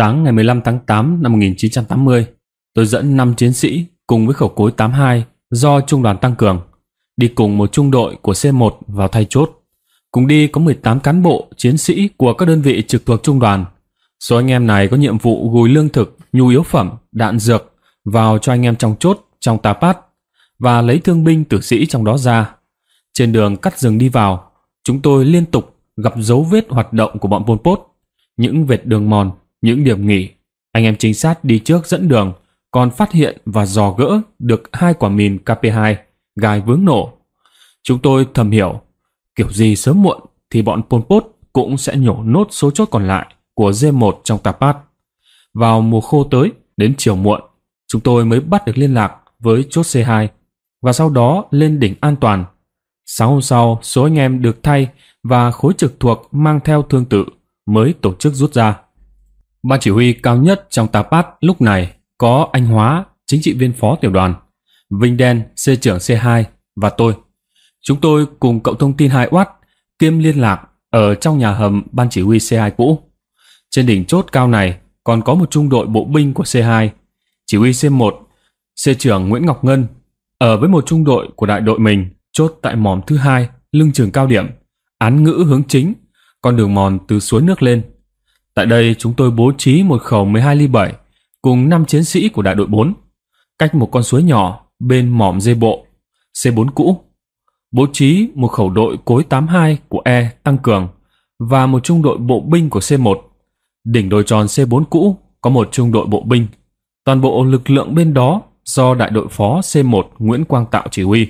Sáng ngày 15 tháng 8 năm 1980, tôi dẫn 5 chiến sĩ cùng với khẩu cối 82 do trung đoàn tăng cường, đi cùng một trung đội của C1 vào thay chốt. Cùng đi có 18 cán bộ, chiến sĩ của các đơn vị trực thuộc trung đoàn. Số anh em này có nhiệm vụ gùi lương thực, nhu yếu phẩm, đạn dược vào cho anh em trong chốt, trong Tà Pát và lấy thương binh tử sĩ trong đó ra. Trên đường cắt rừng đi vào, chúng tôi liên tục gặp dấu vết hoạt động của bọn Pol Pot, những vệt đường mòn, những điểm nghỉ. Anh em trinh sát đi trước dẫn đường còn phát hiện và dò gỡ được 2 quả mìn KP2 gài vướng nổ. Chúng tôi thầm hiểu, kiểu gì sớm muộn thì bọn Pol Pot cũng sẽ nhổ nốt số chốt còn lại của D1 trong Tà Pát. Vào mùa khô tới, đến chiều muộn, chúng tôi mới bắt được liên lạc với chốt C2 và sau đó lên đỉnh an toàn. 6 hôm sau, số anh em được thay và khối trực thuộc mang theo thương tự mới tổ chức rút ra. Ban chỉ huy cao nhất trong Tà Pát lúc này có anh Hóa, chính trị viên phó tiểu đoàn, Vinh Đen, C trưởng C2 và tôi. Chúng tôi cùng cậu thông tin 2 Oát kiêm liên lạc ở trong nhà hầm ban chỉ huy C2 cũ. Trên đỉnh chốt cao này còn có một trung đội bộ binh của C2, chỉ huy C1, C trưởng Nguyễn Ngọc Ngân ở với một trung đội của đại đội mình chốt tại mỏm thứ 2 lưng chừng cao điểm, án ngữ hướng chính, con đường mòn từ suối nước lên. Tại đây chúng tôi bố trí một khẩu 12 ly 7 cùng 5 chiến sĩ của đại đội 4 cách một con suối nhỏ bên mỏm dê bộ C4 cũ. Bố trí một khẩu đội cối 82 của E tăng cường và một trung đội bộ binh của C1. Đỉnh đồi tròn C4 cũ có một trung đội bộ binh. Toàn bộ lực lượng bên đó do đại đội phó C1 Nguyễn Quang Tạo chỉ huy.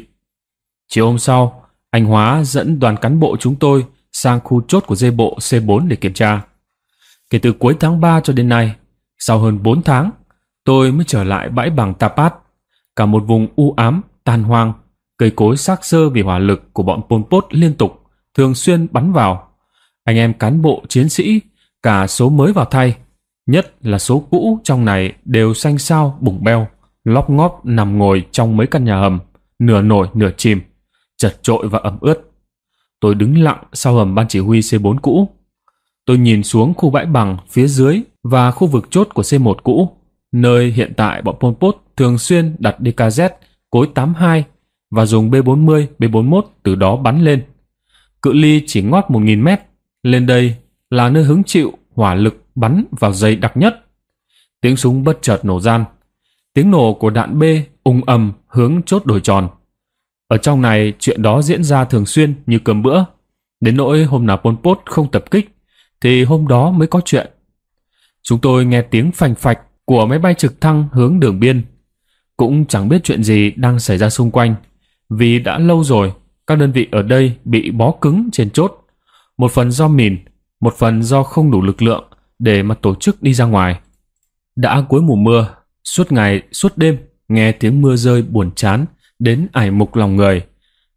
Chiều hôm sau, anh Hóa dẫn đoàn cán bộ chúng tôi sang khu chốt của dê bộ C4 để kiểm tra. Kể từ cuối tháng 3 cho đến nay, sau hơn 4 tháng, tôi mới trở lại bãi bằng Tà Pát, cả một vùng u ám, tan hoang, cây cối xác xơ vì hỏa lực của bọn Pol Pot liên tục, thường xuyên bắn vào. Anh em cán bộ, chiến sĩ, cả số mới vào thay, nhất là số cũ trong này đều xanh xao, bùng beo, lóp ngóp nằm ngồi trong mấy căn nhà hầm, nửa nổi nửa chìm, chật chội và ẩm ướt. Tôi đứng lặng sau hầm ban chỉ huy C4 cũ. Tôi nhìn xuống khu bãi bằng phía dưới và khu vực chốt của C1 cũ, nơi hiện tại bọn Pol Pot thường xuyên đặt DKZ, cối 82 và dùng B40, B41 từ đó bắn lên. Cự ly chỉ ngót 1000 mét, lên đây là nơi hứng chịu hỏa lực bắn vào dày đặc nhất. Tiếng súng bất chợt nổ ran, tiếng nổ của đạn B ùng ầm hướng chốt đồi tròn. Ở trong này chuyện đó diễn ra thường xuyên như cơm bữa, đến nỗi hôm nào Pol Pot không tập kích thì hôm đó mới có chuyện. Chúng tôi nghe tiếng phành phạch của máy bay trực thăng hướng đường biên, cũng chẳng biết chuyện gì đang xảy ra xung quanh, vì đã lâu rồi các đơn vị ở đây bị bó cứng trên chốt, một phần do mìn, một phần do không đủ lực lượng để mà tổ chức đi ra ngoài. Đã cuối mùa mưa, suốt ngày suốt đêm nghe tiếng mưa rơi buồn chán đến ải mục lòng người.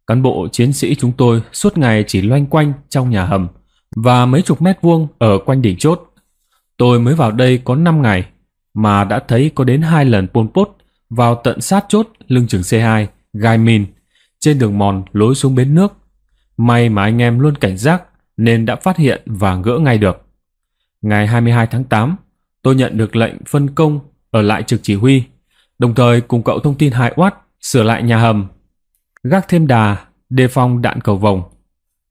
Cán bộ chiến sĩ chúng tôi suốt ngày chỉ loanh quanh trong nhà hầm và mấy chục mét vuông ở quanh đỉnh chốt. Tôi mới vào đây có 5 ngày mà đã thấy có đến 2 lần Pol Pot vào tận sát chốt lưng chừng C2 gai mìn trên đường mòn lối xuống bến nước. May mà anh em luôn cảnh giác nên đã phát hiện và gỡ ngay được. Ngày 22 tháng 8, tôi nhận được lệnh phân công ở lại trực chỉ huy, đồng thời cùng cậu thông tin 2 Oát sửa lại nhà hầm, gác thêm đà, đề phòng đạn cầu vồng.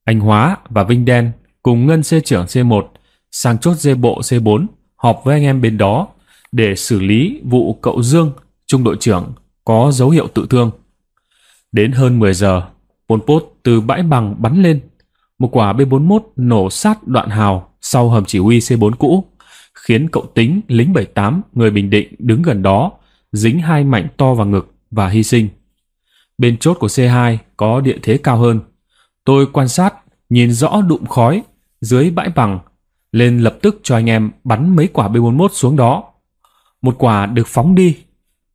Anh Hóa và Vinh Đen cùng Ngân C trưởng C1 sang chốt dê bộ C4 họp với anh em bên đó để xử lý vụ cậu Dương, trung đội trưởng, có dấu hiệu tự thương. Đến hơn 10 giờ, Pol Pot từ bãi bằng bắn lên. Một quả B41 nổ sát đoạn hào sau hầm chỉ huy C4 cũ, khiến cậu Tính, lính 78, người Bình Định đứng gần đó, dính 2 mảnh to vào ngực và hy sinh. Bên chốt của C2 có địa thế cao hơn. Tôi quan sát, nhìn rõ đụm khói dưới bãi bằng, lên lập tức cho anh em bắn mấy quả B41 xuống đó. Một quả được phóng đi.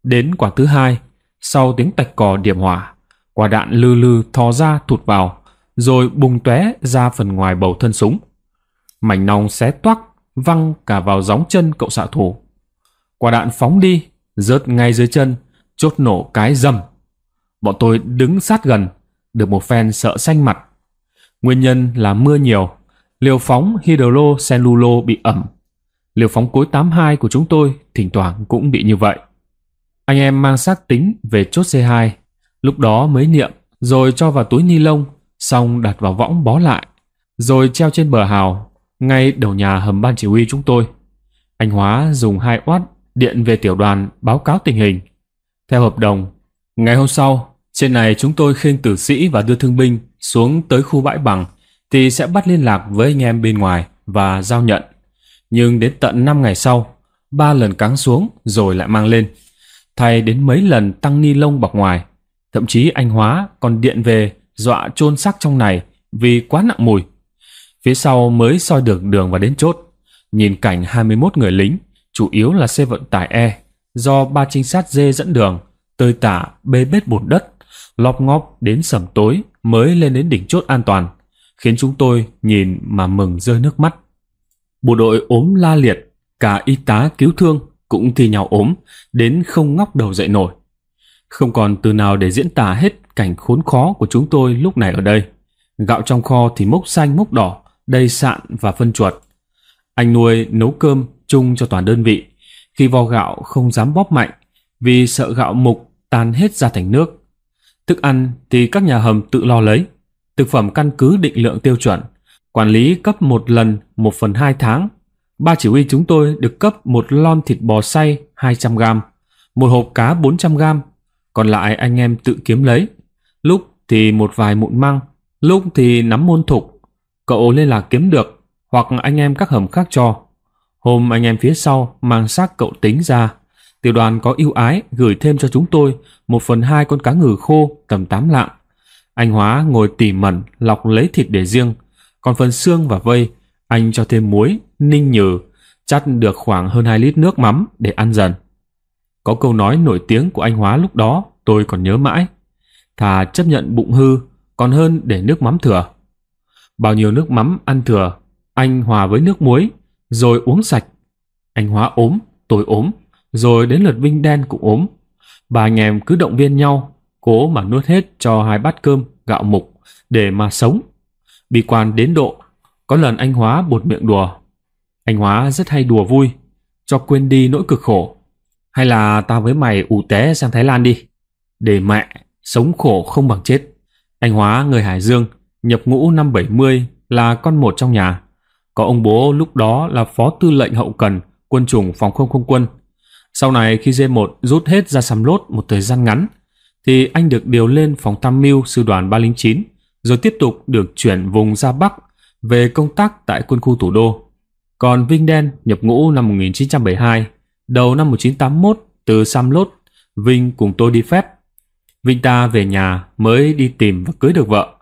Đến quả thứ 2, sau tiếng tạch cò điểm hỏa, quả đạn lư lư thò ra thụt vào, rồi bùng tóe ra phần ngoài bầu thân súng. Mảnh nòng xé toác văng cả vào gióng chân cậu xạ thủ. Quả đạn phóng đi, rớt ngay dưới chân, chốt nổ cái rầm. Bọn tôi đứng sát gần, được một phen sợ xanh mặt. Nguyên nhân là mưa nhiều, liều phóng hydrocellulo bị ẩm. liều phóng cối 82 của chúng tôi thỉnh thoảng cũng bị như vậy. Anh em mang xác tính về chốt C2, lúc đó mới niệm, rồi cho vào túi ni lông, xong đặt vào võng bó lại, rồi treo trên bờ hào, ngay đầu nhà hầm ban chỉ huy chúng tôi. Anh Hóa dùng 2W điện về tiểu đoàn báo cáo tình hình. Theo hợp đồng, ngày hôm sau, trên này chúng tôi khênh tử sĩ và đưa thương binh xuống tới khu bãi bằng thì sẽ bắt liên lạc với anh em bên ngoài và giao nhận. Nhưng đến tận 5 ngày sau, 3 lần cáng xuống rồi lại mang lên, thay đến mấy lần tăng ni lông bọc ngoài. Thậm chí anh Hóa còn điện về dọa chôn xác trong này vì quá nặng mùi. Phía sau mới soi được đường và đến chốt. Nhìn cảnh 21 người lính, chủ yếu là xe vận tải E, do 3 trinh sát D dẫn đường, tơi tả bê bết bùn đất, lóp ngóp đến sẩm tối mới lên đến đỉnh chốt an toàn, khiến chúng tôi nhìn mà mừng rơi nước mắt. Bộ đội ốm la liệt, cả y tá cứu thương cũng thi nhau ốm, đến không ngóc đầu dậy nổi. Không còn từ nào để diễn tả hết cảnh khốn khó của chúng tôi lúc này ở đây. Gạo trong kho thì mốc xanh mốc đỏ, đầy sạn và phân chuột. Anh nuôi nấu cơm chung cho toàn đơn vị. Khi vo gạo không dám bóp mạnh vì sợ gạo mục tan hết ra thành nước. Thức ăn thì các nhà hầm tự lo lấy. Thực phẩm căn cứ định lượng tiêu chuẩn, quản lý cấp một lần 1/2 tháng. Ba chỉ huy chúng tôi được cấp một lon thịt bò xay 200g, một hộp cá 400g, còn lại anh em tự kiếm lấy. Lúc thì một vài mụn măng, lúc thì nắm môn thục, cậu liên lạc kiếm được hoặc anh em các hầm khác cho. Hôm anh em phía sau mang xác cậu Tính ra, tiểu đoàn có ưu ái gửi thêm cho chúng tôi 1/2 con cá ngừ khô tầm 8 lạng. Anh Hóa ngồi tỉ mẩn lọc lấy thịt để riêng, còn phần xương và vây anh cho thêm muối, ninh nhừ, chắt được khoảng hơn 2 lít nước mắm để ăn dần. Có câu nói nổi tiếng của anh Hóa lúc đó tôi còn nhớ mãi: thà chấp nhận bụng hư còn hơn để nước mắm thừa. Bao nhiêu nước mắm ăn thừa anh hòa với nước muối rồi uống sạch. Anh Hóa ốm, tôi ốm, rồi đến lượt Vinh Đen cũng ốm. Ba anh em cứ động viên nhau, cố mà nuốt hết cho 2 bát cơm gạo mục để mà sống. Bi quan đến độ có lần anh Hóa buột miệng đùa. Anh Hóa rất hay đùa vui cho quên đi nỗi cực khổ: hay là tao với mày ủ té sang Thái Lan đi, để mẹ sống khổ không bằng chết. Anh Hóa người Hải Dương, nhập ngũ năm 70, là con một trong nhà. Có ông bố lúc đó là phó tư lệnh hậu cần quân chủng phòng không không quân. Sau này khi D1 rút hết ra Sam Lốt một thời gian ngắn thì anh được điều lên phòng tham mưu sư đoàn 309, rồi tiếp tục được chuyển vùng ra Bắc về công tác tại quân khu thủ đô. Còn Vinh Đen nhập ngũ năm 1972, đầu năm 1981 từ Sam Lốt, Vinh cùng tôi đi phép. Vinh ta về nhà mới đi tìm và cưới được vợ,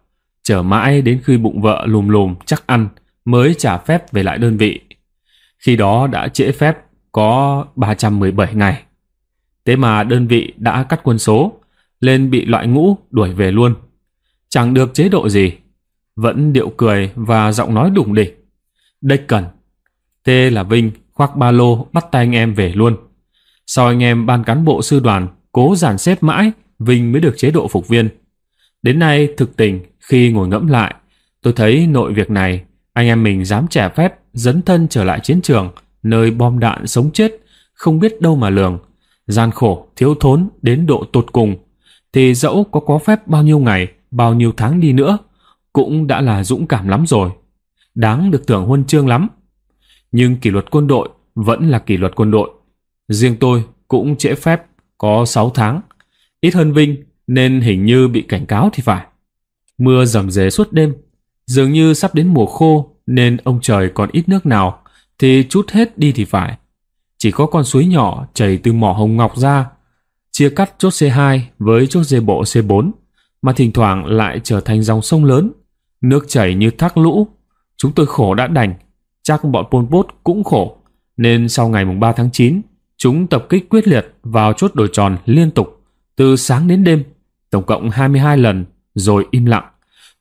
chở mãi đến khi bụng vợ lùm lùm chắc ăn mới trả phép về lại đơn vị. Khi đó đã trễ phép có 317 ngày. Thế mà đơn vị đã cắt quân số, lên bị loại ngũ đuổi về luôn. Chẳng được chế độ gì, vẫn điệu cười và giọng nói đủng địch, đếch cần. Thế là Vinh khoác ba lô bắt tay anh em về luôn. Sau anh em ban cán bộ sư đoàn cố dàn xếp mãi, Vinh mới được chế độ phục viên. Đến nay thực tình khi ngồi ngẫm lại, tôi thấy nội việc này anh em mình dám trả phép dấn thân trở lại chiến trường, nơi bom đạn sống chết không biết đâu mà lường, gian khổ thiếu thốn đến độ tột cùng, thì dẫu có phép bao nhiêu ngày, bao nhiêu tháng đi nữa cũng đã là dũng cảm lắm rồi, đáng được thưởng huân chương lắm. Nhưng kỷ luật quân đội vẫn là kỷ luật quân đội. Riêng tôi cũng trễ phép có 6 tháng, ít hơn Vinh nên hình như bị cảnh cáo thì phải. Mưa rầm rề suốt đêm, dường như sắp đến mùa khô nên ông trời còn ít nước nào thì trút hết đi thì phải. Chỉ có con suối nhỏ chảy từ mỏ Hồng Ngọc ra, chia cắt chốt C2 với chốt dê bộ C4, mà thỉnh thoảng lại trở thành dòng sông lớn, nước chảy như thác lũ. Chúng tôi khổ đã đành, chắc bọn Pol Pot cũng khổ, nên sau ngày 3 tháng 9, chúng tập kích quyết liệt vào chốt đồi tròn liên tục, từ sáng đến đêm, tổng cộng 22 lần, rồi im lặng,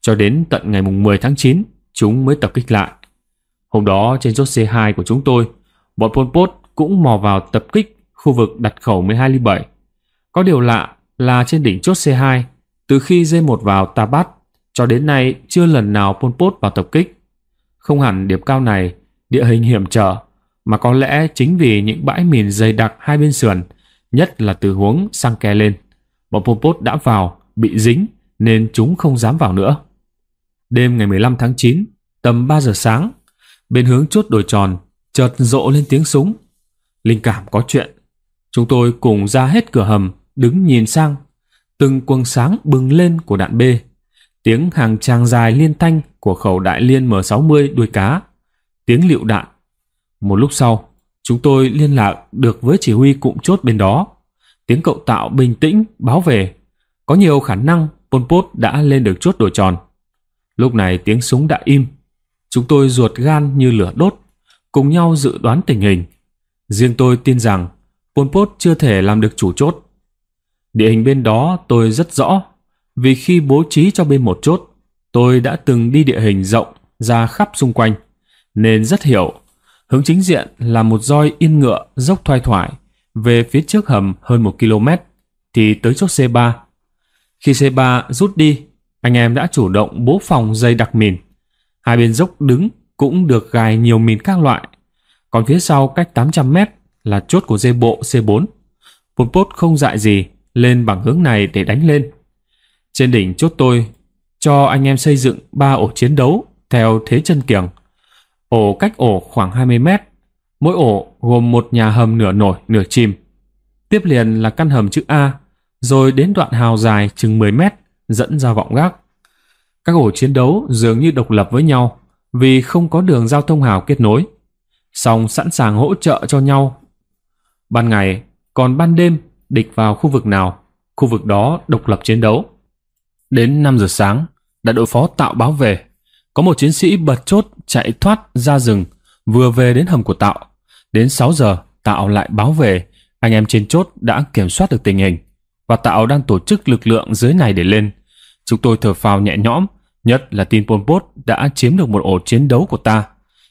cho đến tận ngày 10 tháng 9, chúng mới tập kích lại. Hôm đó trên chốt C2 của chúng tôi, bọn Pol Pot cũng mò vào tập kích khu vực đặt khẩu 1207. Có điều lạ là trên đỉnh chốt C2, từ khi D1 vào Tà Pát cho đến nay chưa lần nào Pol Pot vào tập kích. Không hẳn điểm cao này địa hình hiểm trở, Mà có lẽ chính vì những bãi mìn dày đặc hai bên sườn, nhất là từ hướng Sangke lên, bọn Pol Pot đã vào, bị dính nên chúng không dám vào nữa. Đêm ngày 15 tháng 9, tầm 3 giờ sáng, bên hướng chốt đồi tròn chợt rộ lên tiếng súng. Linh cảm có chuyện, chúng tôi cùng ra hết cửa hầm, đứng nhìn sang. Từng quầng sáng bừng lên của đạn B, tiếng hàng tràng dài liên thanh của khẩu đại liên M60 đuôi cá, tiếng lựu đạn. Một lúc sau, chúng tôi liên lạc được với chỉ huy cụm chốt bên đó. Tiếng cậu Tạo bình tĩnh báo về, có nhiều khả năng Pol Pot đã lên được chốt đồi tròn. Lúc này tiếng súng đã im. Chúng tôi ruột gan như lửa đốt, cùng nhau dự đoán tình hình. Riêng tôi tin rằng Pol Pot chưa thể làm được chủ chốt. Địa hình bên đó tôi rất rõ, vì khi bố trí cho bên một chốt, tôi đã từng đi địa hình rộng ra khắp xung quanh, nên rất hiểu. Hướng chính diện là một roi yên ngựa dốc thoai thoải, về phía trước hầm hơn 1 km thì tới chốt C3. Khi C3 rút đi, anh em đã chủ động bố phòng dây đặc mìn. Hai bên dốc đứng cũng được gài nhiều mìn các loại. Còn phía sau cách 800 m là chốt của dây bộ C4. Pol Pot không dại gì lên bằng hướng này để đánh lên. Trên đỉnh chốt tôi cho anh em xây dựng 3 ổ chiến đấu theo thế chân kiềng. Ổ cách ổ khoảng 20 m, mỗi ổ gồm một nhà hầm nửa nổi nửa chìm. Tiếp liền là căn hầm chữ A, rồi đến đoạn hào dài chừng 10 m dẫn ra vọng gác. Các ổ chiến đấu dường như độc lập với nhau vì không có đường giao thông hào kết nối, song sẵn sàng hỗ trợ cho nhau. Ban ngày còn ban đêm, địch vào khu vực nào, khu vực đó độc lập chiến đấu. Đến 5 giờ sáng, đại đội phó Tạo báo về, có một chiến sĩ bật chốt chạy thoát ra rừng, vừa về đến hầm của Tạo. Đến 6 giờ, Tạo lại báo về, anh em trên chốt đã kiểm soát được tình hình, và Tạo đang tổ chức lực lượng dưới này để lên. Chúng tôi thở phào nhẹ nhõm, nhất là tin Pol Pot đã chiếm được một ổ chiến đấu của ta,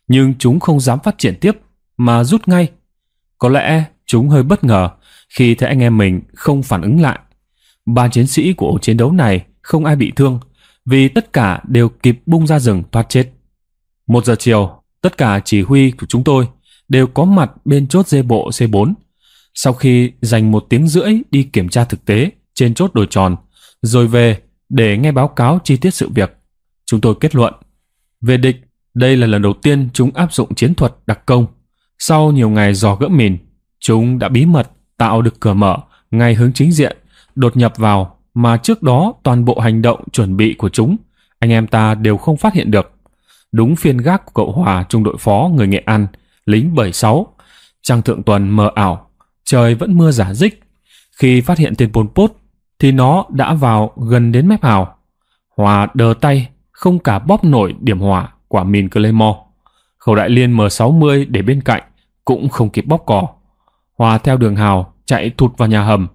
nhưng chúng không dám phát triển tiếp, mà rút ngay. Có lẽ chúng hơi bất ngờ khi thấy anh em mình không phản ứng lại. 3 chiến sĩ của ổ chiến đấu này không ai bị thương, vì tất cả đều kịp bung ra rừng thoát chết. 1 giờ chiều, tất cả chỉ huy của chúng tôi đều có mặt bên chốt dê bộ C4. Sau khi dành 1 tiếng rưỡi đi kiểm tra thực tế trên chốt đồi tròn, rồi về để nghe báo cáo chi tiết sự việc, chúng tôi kết luận. Về địch, đây là lần đầu tiên chúng áp dụng chiến thuật đặc công. Sau nhiều ngày dò gỡ mìn, chúng đã bí mật tạo được cửa mở ngay hướng chính diện, đột nhập vào mà trước đó toàn bộ hành động chuẩn bị của chúng, anh em ta đều không phát hiện được. Đúng phiên gác của cậu Hòa, trung đội phó người Nghệ An, lính 76. Trăng thượng tuần mờ ảo, trời vẫn mưa rả rích. Khi phát hiện tên Pol Pot thì nó đã vào gần đến mép hào. Hòa đờ tay, không cả bóp nổi điểm hỏa quả mìn Claymore. Khẩu đại liên M60 để bên cạnh cũng không kịp bóp cỏ. Hòa theo đường hào chạy thụt vào nhà hầm.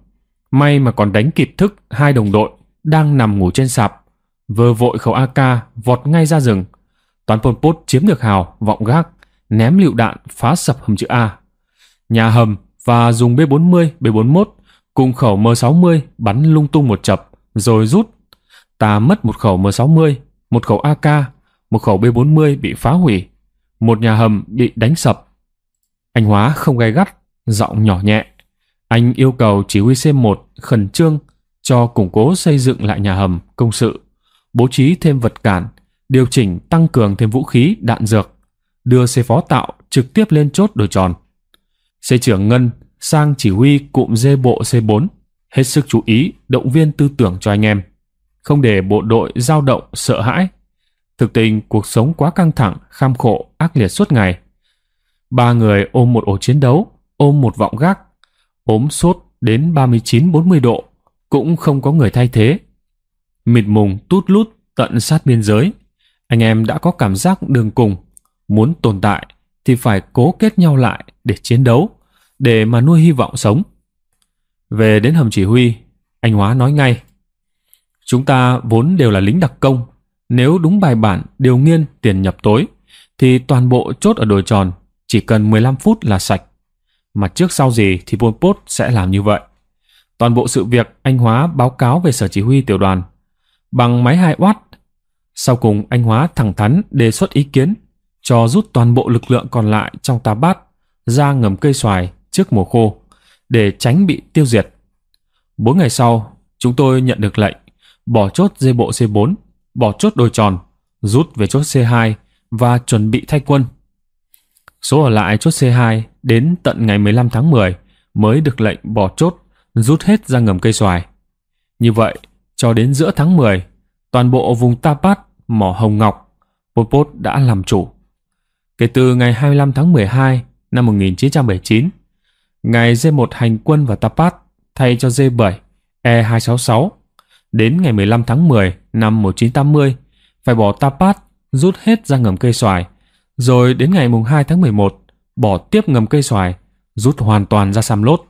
May mà còn đánh kịp thức 2 đồng đội đang nằm ngủ trên sạp. Vơ vội khẩu AK vọt ngay ra rừng. Toán Pol Pot chiếm được hào, vọng gác, ném lựu đạn phá sập hầm chữ A, nhà hầm và dùng B40, B41 cùng khẩu M60 bắn lung tung một chập rồi rút. Ta mất một khẩu M60, một khẩu AK, một khẩu B40 bị phá hủy, một nhà hầm bị đánh sập. Anh Hóa không gay gắt, giọng nhỏ nhẹ. Anh yêu cầu chỉ huy C1 khẩn trương cho củng cố xây dựng lại nhà hầm công sự, bố trí thêm vật cản, điều chỉnh tăng cường thêm vũ khí đạn dược, đưa C phó Tạo trực tiếp lên chốt đồi tròn. C trưởng Ngân sang chỉ huy cụm dê bộ C4, hết sức chú ý động viên tư tưởng cho anh em, không để bộ đội dao động sợ hãi. Thực tình cuộc sống quá căng thẳng, kham khổ, ác liệt suốt ngày. 3 người ôm một ổ chiến đấu, ôm một vọng gác, ốm sốt đến 39-40 độ, cũng không có người thay thế. Mịt mùng tút lút tận sát biên giới, anh em đã có cảm giác đường cùng, muốn tồn tại thì phải cố kết nhau lại để chiến đấu, để mà nuôi hy vọng sống. Về đến hầm chỉ huy, anh Hóa nói ngay. Chúng ta vốn đều là lính đặc công, nếu đúng bài bản, điều nghiên, tiền nhập tối, thì toàn bộ chốt ở đồi tròn chỉ cần 15 phút là sạch. Mà trước sau gì thì Pol Pot sẽ làm như vậy. Toàn bộ sự việc anh Hóa báo cáo về sở chỉ huy tiểu đoàn bằng máy 2W. Sau cùng anh Hóa thẳng thắn đề xuất ý kiến cho rút toàn bộ lực lượng còn lại trong Tà Pát ra ngầm cây xoài trước mùa khô để tránh bị tiêu diệt. 4 ngày sau, chúng tôi nhận được lệnh bỏ chốt dê bộ C4, bỏ chốt đồi tròn, rút về chốt C2 và chuẩn bị thay quân. Số ở lại chốt C2 đến tận ngày 15 tháng 10 mới được lệnh bỏ chốt, rút hết ra ngầm cây xoài. Như vậy, cho đến giữa tháng 10, toàn bộ vùng Tà Pát, Mỏ Hồng Ngọc, Pol Pot đã làm chủ. Kể từ ngày 25 tháng 12 năm 1979, ngày D1 hành quân vào Tà Pát thay cho D7 E266, đến ngày 15 tháng 10 năm 1980 phải bỏ Tà Pát, rút hết ra ngầm cây xoài, rồi đến ngày 2 tháng 11 bỏ tiếp ngầm cây xoài, rút hoàn toàn ra Sam Lốt.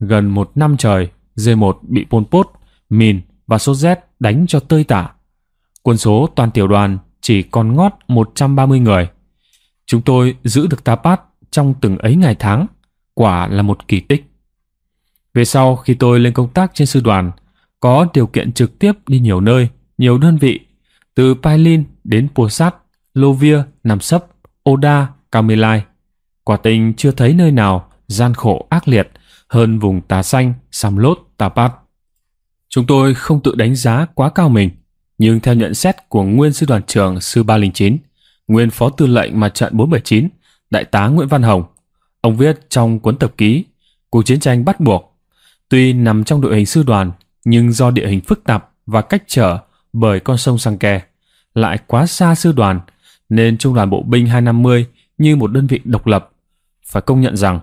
Gần một năm trời, D1 bị Pol Pot, Mìn và sốt rét đánh cho tơi tả. Quân số toàn tiểu đoàn chỉ còn ngót 130 người. Chúng tôi giữ được Tà Pát trong từng ấy ngày tháng, quả là một kỳ tích. Về sau, khi tôi lên công tác trên sư đoàn, có điều kiện trực tiếp đi nhiều nơi, nhiều đơn vị, từ Pai Lin đến Pua Sát, Lovia, Nam Sấp, Oda, Camelai. Quả tình chưa thấy nơi nào gian khổ ác liệt hơn vùng Tà Xanh, Sam Lốt, Tà Pát. Chúng tôi không tự đánh giá quá cao mình, nhưng theo nhận xét của nguyên sư đoàn trưởng sư 309, nguyên phó tư lệnh mặt trận 479, đại tá Nguyễn Văn Hồng, ông viết trong cuốn tập ký Cuộc chiến tranh bắt buộc, tuy nằm trong đội hình sư đoàn nhưng do địa hình phức tạp và cách trở bởi con sông Sangke lại quá xa sư đoàn, nên trung đoàn bộ binh 250 như một đơn vị độc lập. Phải công nhận rằng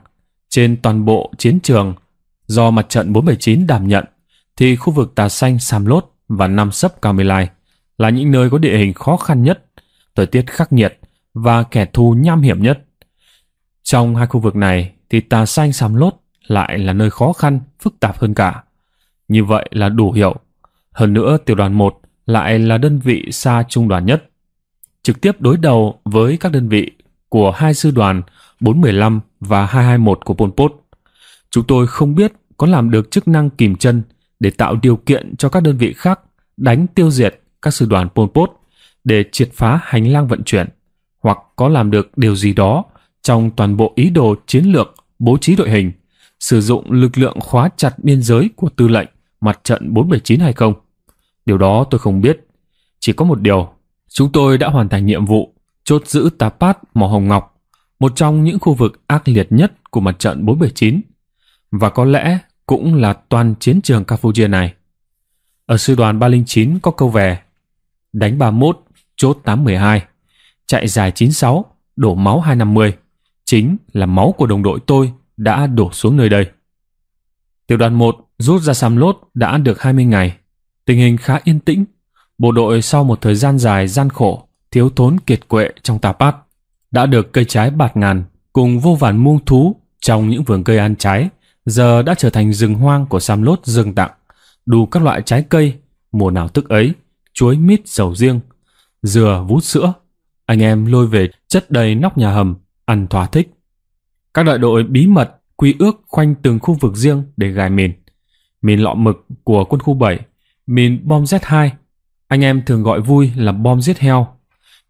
trên toàn bộ chiến trường do mặt trận 479 đảm nhận thì khu vực Tà Xanh, Sam Lốt và Nam Sấp, Camelai là những nơi có địa hình khó khăn nhất, thời tiết khắc nghiệt và kẻ thù nham hiểm nhất. Trong hai khu vực này thì Tà Xanh, Sam Lốt lại là nơi khó khăn, phức tạp hơn cả. Như vậy là đủ hiểu. Hơn nữa, tiểu đoàn 1 lại là đơn vị xa trung đoàn nhất, trực tiếp đối đầu với các đơn vị của hai sư đoàn 415 và 221 của Pol Pot. Chúng tôi không biết có làm được chức năng kìm chân để tạo điều kiện cho các đơn vị khác đánh tiêu diệt các sư đoàn Pol Pot để triệt phá hành lang vận chuyển, hoặc có làm được điều gì đó trong toàn bộ ý đồ chiến lược bố trí đội hình, sử dụng lực lượng khóa chặt biên giới của tư lệnh mặt trận 479 hay không. Điều đó tôi không biết. Chỉ có một điều, chúng tôi đã hoàn thành nhiệm vụ chốt giữ Tà Pát, Mỏ Hồng Ngọc, một trong những khu vực ác liệt nhất của mặt trận 479, và có lẽ cũng là toàn chiến trường Campuchia này. Ở sư đoàn 309 có câu về: đánh 31, chốt 812, chạy dài 96, đổ máu 250, chính là máu của đồng đội tôi đã đổ xuống nơi đây. Tiểu đoàn 1 rút ra Sam Lốt đã được 20 ngày. Tình hình khá yên tĩnh. Bộ đội sau một thời gian dài gian khổ, thiếu thốn kiệt quệ trong Tà Pát đã được cây trái bạt ngàn cùng vô vàn muông thú trong những vườn cây ăn trái giờ đã trở thành rừng hoang của Sam Lốt rừng tặng, đủ các loại trái cây mùa nào thức ấy: chuối, mít, sầu riêng, dừa, vú sữa. Anh em lôi về chất đầy nóc nhà hầm, ăn thỏa thích. Các đại đội bí mật quy ước khoanh từng khu vực riêng để gài mìn. Mìn lọ mực của quân khu 7, mìn bom Z2, anh em thường gọi vui là bom giết heo,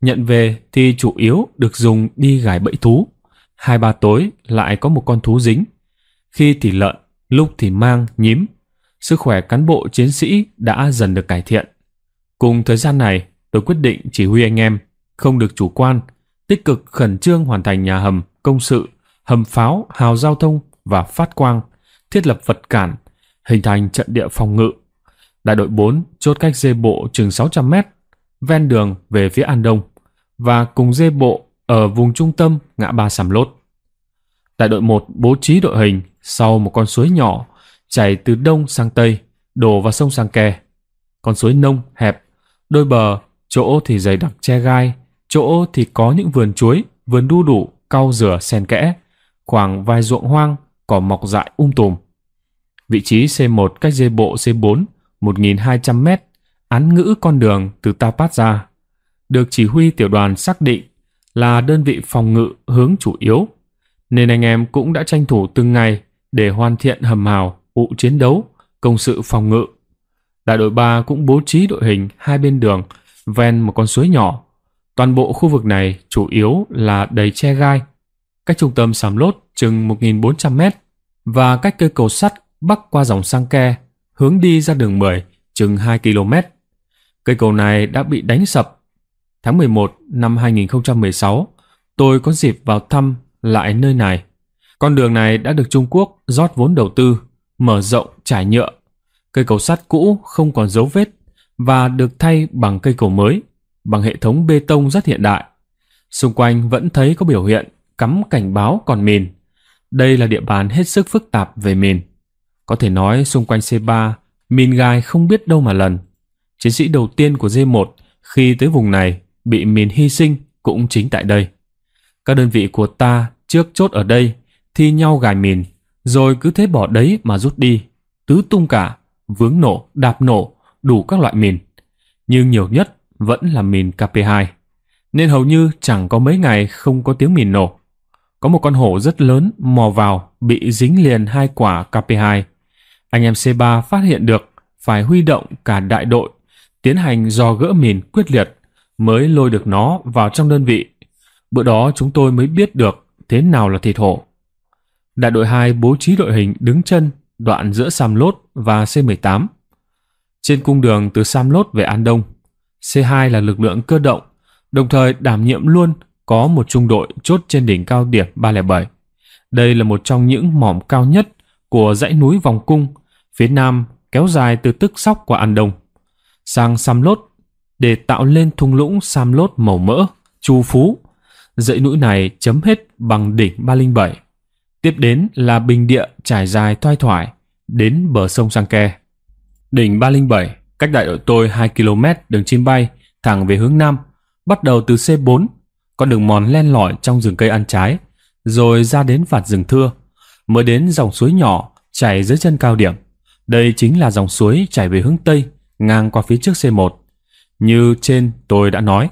nhận về thì chủ yếu được dùng đi gài bẫy thú. 2-3 tối lại có một con thú dính, khi thì lợn, lúc thì mang, nhím. Sức khỏe cán bộ chiến sĩ đã dần được cải thiện. Cùng thời gian này, tôi quyết định chỉ huy anh em không được chủ quan, tích cực khẩn trương hoàn thành nhà hầm, công sự, hầm pháo, hào giao thông và phát quang, thiết lập vật cản, hình thành trận địa phòng ngự. Đại đội 4 chốt cách dê bộ chừng 600 m, ven đường về phía An Đông và cùng dê bộ ở vùng trung tâm ngã ba Sam Lốt. Đại đội 1 bố trí đội hình sau một con suối nhỏ chảy từ đông sang tây, đổ vào sông Sangke. Con suối nông hẹp, đôi bờ chỗ thì dày đặc tre gai, chỗ thì có những vườn chuối, vườn đu đủ, cau dừa xen kẽ, khoảng vài ruộng hoang, cỏ mọc dại tùm. Vị trí C1 cách dê bộ C4 1.200 m, án ngữ con đường từ Tà Pát ra, được chỉ huy tiểu đoàn xác định là đơn vị phòng ngự hướng chủ yếu, nên anh em cũng đã tranh thủ từng ngày để hoàn thiện hầm hào, ụ chiến đấu, công sự phòng ngự. Đại đội 3 cũng bố trí đội hình hai bên đường ven một con suối nhỏ. Toàn bộ khu vực này chủ yếu là đầy tre gai, cách trung tâm Sam Lốt chừng 1.400 m và cách cây cầu sắt bắc qua dòng Sangke hướng đi ra đường 10 chừng 2 km. Cây cầu này đã bị đánh sập. Tháng 11 năm 2016, tôi có dịp vào thăm lại nơi này. Con đường này đã được Trung Quốc rót vốn đầu tư, mở rộng trải nhựa. Cây cầu sắt cũ không còn dấu vết và được thay bằng cây cầu mới, bằng hệ thống bê tông rất hiện đại. Xung quanh vẫn thấy có biểu hiện cắm cảnh báo còn mìn. Đây là địa bàn hết sức phức tạp về mìn. Có thể nói xung quanh C3, mìn gai không biết đâu mà lần. Chiến sĩ đầu tiên của D1 khi tới vùng này bị mìn hy sinh cũng chính tại đây. Các đơn vị của ta trước chốt ở đây, thi nhau gài mìn, rồi cứ thế bỏ đấy mà rút đi. Tứ tung cả, vướng nổ, đạp nổ, đủ các loại mìn. Nhưng nhiều nhất vẫn là mìn KP2. Nên hầu như chẳng có mấy ngày không có tiếng mìn nổ. Có một con hổ rất lớn mò vào, bị dính liền 2 quả KP2. Anh em C3 phát hiện được, phải huy động cả đại đội, tiến hành dò gỡ mìn quyết liệt, mới lôi được nó vào trong đơn vị. Bữa đó chúng tôi mới biết được thế nào là thịt hổ. Đại đội 2 bố trí đội hình đứng chân đoạn giữa Sam Lốt và C18. Trên cung đường từ Sam Lốt về An Đông, C2 là lực lượng cơ động, đồng thời đảm nhiệm luôn có một trung đội chốt trên đỉnh cao điểm 307. Đây là một trong những mỏm cao nhất của dãy núi vòng cung, phía nam kéo dài từ Tức Sóc qua An Đông, sang Sam Lốt để tạo lên thung lũng Sam Lốt màu mỡ, Chu Phú. Dãy núi này chấm hết bằng đỉnh 307. Tiếp đến là bình địa trải dài thoai thoải đến bờ sông Sangke. Đỉnh 307 cách đại đội tôi 2 km đường chim bay thẳng về hướng nam, bắt đầu từ C4, con đường mòn len lỏi trong rừng cây ăn trái, rồi ra đến vạt rừng thưa, mới đến dòng suối nhỏ chảy dưới chân cao điểm. Đây chính là dòng suối chảy về hướng tây, ngang qua phía trước C1. Như trên tôi đã nói,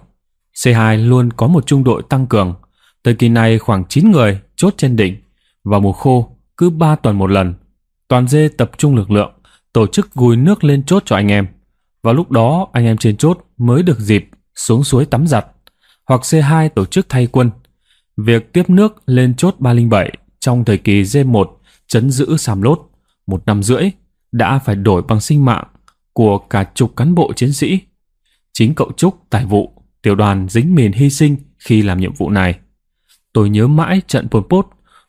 C2 luôn có một trung đội tăng cường, thời kỳ này khoảng 9 người chốt trên đỉnh. Vào mùa khô, cứ 3 tuần một lần, toàn dê tập trung lực lượng, tổ chức gùi nước lên chốt cho anh em. Vào lúc đó, anh em trên chốt mới được dịp xuống suối tắm giặt, hoặc C2 tổ chức thay quân. Việc tiếp nước lên chốt 307 trong thời kỳ D1 trấn giữ Sam Lốt 1 năm rưỡi đã phải đổi bằng sinh mạng của cả chục cán bộ chiến sĩ. Chính cậu Trúc, tài vụ, tiểu đoàn dính mìn hy sinh khi làm nhiệm vụ này. Tôi nhớ mãi trận Pol Pot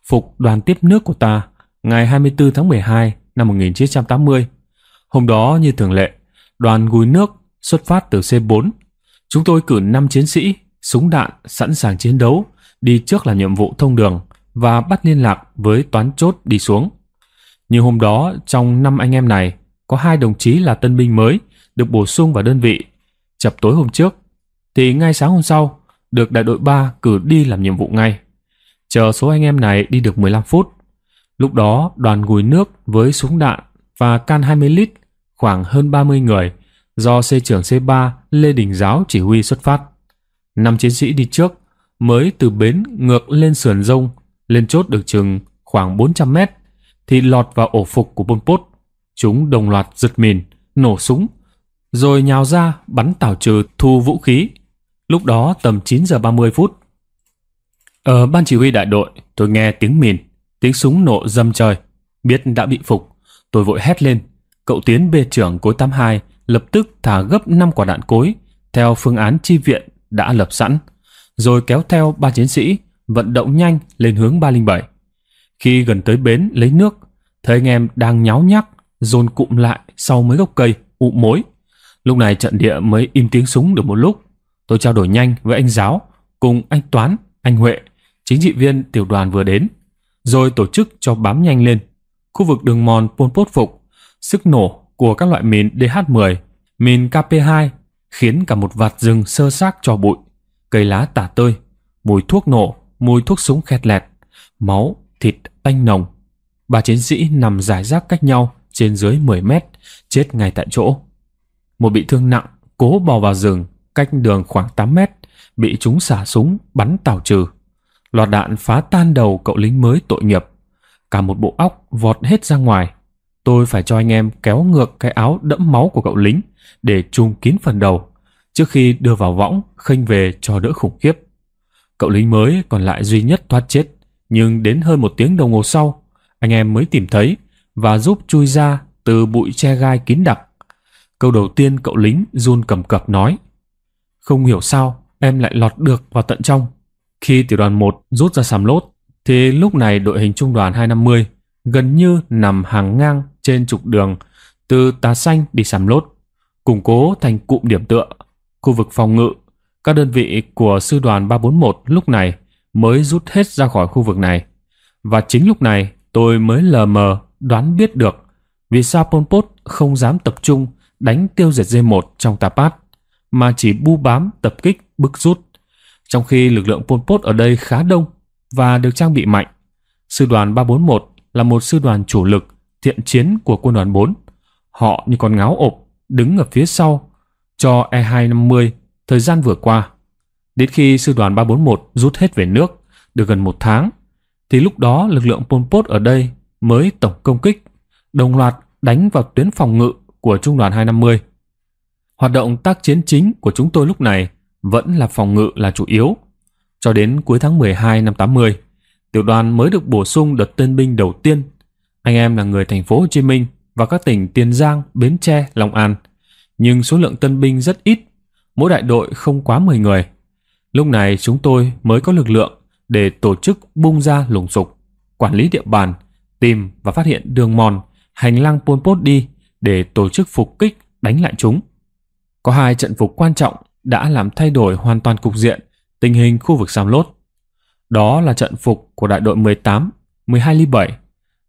phục đoàn tiếp nước của ta ngày 24 tháng 12 năm 1980. Hôm đó như thường lệ, đoàn gùi nước xuất phát từ C4. Chúng tôi cử 5 chiến sĩ, súng đạn sẵn sàng chiến đấu, đi trước làm nhiệm vụ thông đường và bắt liên lạc với toán chốt đi xuống. Nhưng hôm đó trong 5 anh em này, có 2 đồng chí là tân binh mới được bổ sung vào đơn vị. Chập tối hôm trước, thì ngay sáng hôm sau, được đại đội 3 cử đi làm nhiệm vụ ngay. Chờ số anh em này đi được 15 phút. Lúc đó đoàn gùi nước với súng đạn và can 20 lít khoảng hơn 30 người do C trưởng C3 Lê Đình Giáo chỉ huy xuất phát. 5 chiến sĩ đi trước mới từ bến ngược lên sườn rông, lên chốt được chừng khoảng 400 m thì lọt vào ổ phục của Pol Pot. Chúng đồng loạt giật mìn, nổ súng rồi nhào ra bắn tảo trừ thu vũ khí. Lúc đó tầm 9 giờ 30 phút. Ở ban chỉ huy đại đội, tôi nghe tiếng mìn, tiếng súng nổ dầm trời, biết đã bị phục. Tôi vội hét lên, cậu Tiến bê trưởng cối 82 lập tức thả gấp 5 quả đạn cối theo phương án chi viện đã lập sẵn, rồi kéo theo 3 chiến sĩ vận động nhanh lên hướng 307. Khi gần tới bến lấy nước, thấy anh em đang nháo nhác dồn cụm lại sau mấy gốc cây ụ mối. Lúc này trận địa mới im tiếng súng được một lúc. Tôi trao đổi nhanh với anh Giáo cùng anh Toán, anh Huệ, chính trị viên tiểu đoàn vừa đến, rồi tổ chức cho bám nhanh lên khu vực đường mòn Pol Pot phục. Sức nổ của các loại mìn DH-10, mìn KP-2 khiến cả một vạt rừng xơ xác cho bụi, cây lá tả tơi, mùi thuốc nổ, mùi thuốc súng khét lẹt, máu, thịt tanh nồng. 3 chiến sĩ nằm rải rác cách nhau trên dưới 10 m, chết ngay tại chỗ. Một bị thương nặng cố bò vào rừng cách đường khoảng 8 m, bị chúng xả súng bắn tảo trừ. Loạt đạn phá tan đầu cậu lính mới tội nghiệp, cả một bộ óc vọt hết ra ngoài. Tôi phải cho anh em kéo ngược cái áo đẫm máu của cậu lính để trùm kín phần đầu trước khi đưa vào võng khênh về cho đỡ khủng khiếp. Cậu lính mới còn lại duy nhất thoát chết nhưng đến hơn một tiếng đồng hồ sau, anh em mới tìm thấy và giúp chui ra từ bụi tre gai kín đặc. Câu đầu tiên cậu lính run cầm cập nói: "Không hiểu sao em lại lọt được vào tận trong." Khi tiểu đoàn 1 rút ra Sam Lốt thì lúc này đội hình trung đoàn 250 gần như nằm hàng ngang trên trục đường từ Tà Xanh đi Sam Lốt, củng cố thành cụm điểm tựa, khu vực phòng ngự. Các đơn vị của sư đoàn 341 lúc này mới rút hết ra khỏi khu vực này. Và chính lúc này tôi mới lờ mờ đoán biết được vì sao Pol Pot không dám tập trung đánh tiêu diệt D1 trong Tà Pát, mà chỉ bu bám tập kích bức rút. Trong khi lực lượng Pol Pot ở đây khá đông và được trang bị mạnh, sư đoàn 341 là một sư đoàn chủ lực thiện chiến của quân đoàn 4. Họ như con ngáo ộp đứng ở phía sau cho E250 thời gian vừa qua. Đến khi sư đoàn 341 rút hết về nước được gần một tháng, thì lúc đó lực lượng Pol Pot ở đây mới tổng công kích, đồng loạt đánh vào tuyến phòng ngự của trung đoàn 250. Hoạt động tác chiến chính của chúng tôi lúc này vẫn là phòng ngự là chủ yếu. Cho đến cuối tháng 12 năm 80, tiểu đoàn mới được bổ sung đợt tân binh đầu tiên. Anh em là người thành phố Hồ Chí Minh và các tỉnh Tiền Giang, Bến Tre, Long An, nhưng số lượng tân binh rất ít, mỗi đại đội không quá 10 người. Lúc này chúng tôi mới có lực lượng để tổ chức bung ra lùng sục, quản lý địa bàn, tìm và phát hiện đường mòn, hành lang Pol Pot đi để tổ chức phục kích đánh lại chúng. Có hai trận phục quan trọng đã làm thay đổi hoàn toàn cục diện tình hình khu vực Sam Lốt. Đó là trận phục của đại đội 18, 1207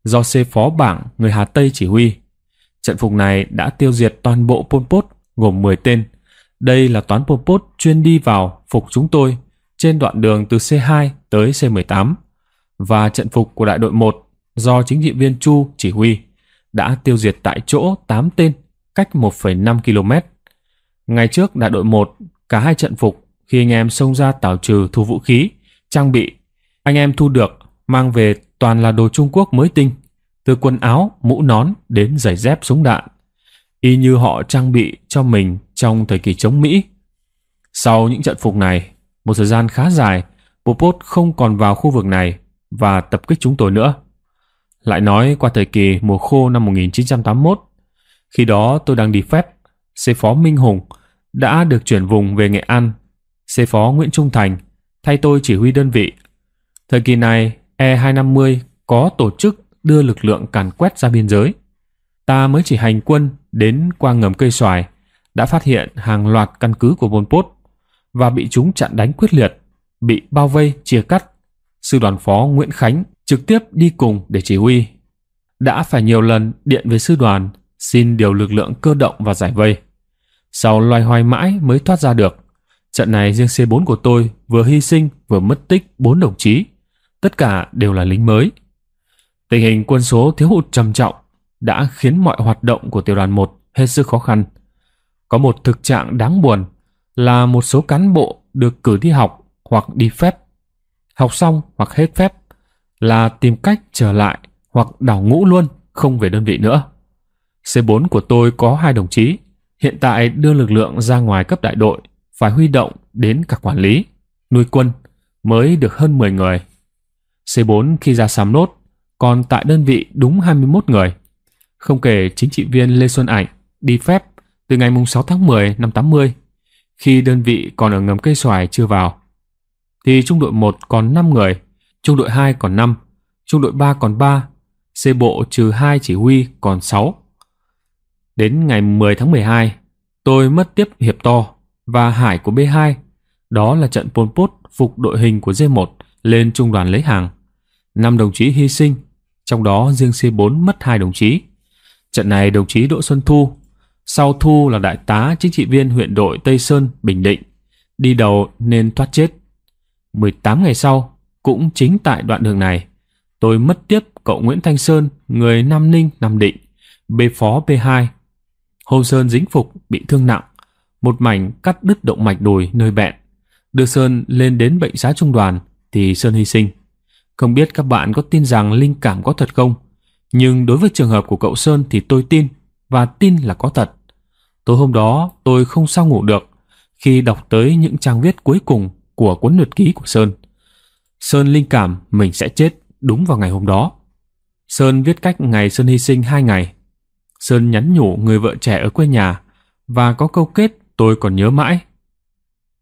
do C phó bảng người Hà Tây chỉ huy. Trận phục này đã tiêu diệt toàn bộ Pol Pot gồm 10 tên. Đây là toán Pol Pot chuyên đi vào phục chúng tôi trên đoạn đường từ C2 tới C18, và trận phục của đại đội 1 do chính trị viên Chu chỉ huy đã tiêu diệt tại chỗ 8 tên cách 1,5 km. Ngày trước đại đội 1, cả hai trận phục, khi anh em xông ra tảo trừ thu vũ khí, trang bị, anh em thu được mang về toàn là đồ Trung Quốc mới tinh, từ quần áo, mũ nón đến giày dép súng đạn, y như họ trang bị cho mình trong thời kỳ chống Mỹ. Sau những trận phục này, một thời gian khá dài, Pol Pot không còn vào khu vực này và tập kích chúng tôi nữa. Lại nói qua thời kỳ mùa khô năm 1981, khi đó tôi đang đi phép, C phó Minh Hùng đã được chuyển vùng về Nghệ An, C phó Nguyễn Trung Thành thay tôi chỉ huy đơn vị. Thời kỳ này, E250 có tổ chức đưa lực lượng càn quét ra biên giới. Ta mới chỉ hành quân đến qua ngầm cây xoài, đã phát hiện hàng loạt căn cứ của Pol Pot và bị chúng chặn đánh quyết liệt, bị bao vây chia cắt. Sư đoàn phó Nguyễn Khánh trực tiếp đi cùng để chỉ huy, đã phải nhiều lần điện về sư đoàn xin điều lực lượng cơ động và giải vây. Sau loay hoay mãi mới thoát ra được. Trận này riêng C4 của tôi vừa hy sinh vừa mất tích 4 đồng chí, tất cả đều là lính mới. Tình hình quân số thiếu hụt trầm trọng đã khiến mọi hoạt động của tiểu đoàn 1 hết sức khó khăn. Có một thực trạng đáng buồn là một số cán bộ được cử đi học hoặc đi phép, học xong hoặc hết phép là tìm cách trở lại hoặc đảo ngũ luôn, không về đơn vị nữa. C4 của tôi có 2 đồng chí, hiện tại đưa lực lượng ra ngoài cấp đại đội, phải huy động đến cả quản lý, nuôi quân mới được hơn 10 người. C4 khi ra Sam Lốt còn tại đơn vị đúng 21 người, không kể chính trị viên Lê Xuân Ảnh đi phép từ ngày 6 tháng 10 năm 80, khi đơn vị còn ở ngầm cây xoài chưa vào, thì trung đội 1 còn 5 người, trung đội 2 còn 5, trung đội 3 còn 3, C bộ trừ 2 chỉ huy còn 6. Đến ngày 10 tháng 12, tôi mất tiếp Hiệp To và Hải của B2, đó là trận Pol Pot phục đội hình của D1 lên trung đoàn lấy hàng. 5 đồng chí hy sinh, trong đó riêng C4 mất 2 đồng chí. Trận này đồng chí Đỗ Xuân Thu, sau Thu là đại tá chính trị viên huyện đội Tây Sơn, Bình Định, đi đầu nên thoát chết. 18 ngày sau, cũng chính tại đoạn đường này, tôi mất tiếp cậu Nguyễn Thanh Sơn, người Nam Ninh, Nam Định, B phó B2. Hôm Sơn dính phục bị thương nặng, một mảnh cắt đứt động mạch đùi nơi bẹn. Đưa Sơn lên đến bệnh xá trung đoàn thì Sơn hy sinh. Không biết các bạn có tin rằng linh cảm có thật không, nhưng đối với trường hợp của cậu Sơn thì tôi tin, và tin là có thật. Tối hôm đó tôi không sao ngủ được khi đọc tới những trang viết cuối cùng của cuốn nhật ký của Sơn. Sơn linh cảm mình sẽ chết đúng vào ngày hôm đó. Sơn viết cách ngày Sơn hy sinh 2 ngày. Sơn nhắn nhủ người vợ trẻ ở quê nhà và có câu kết tôi còn nhớ mãi.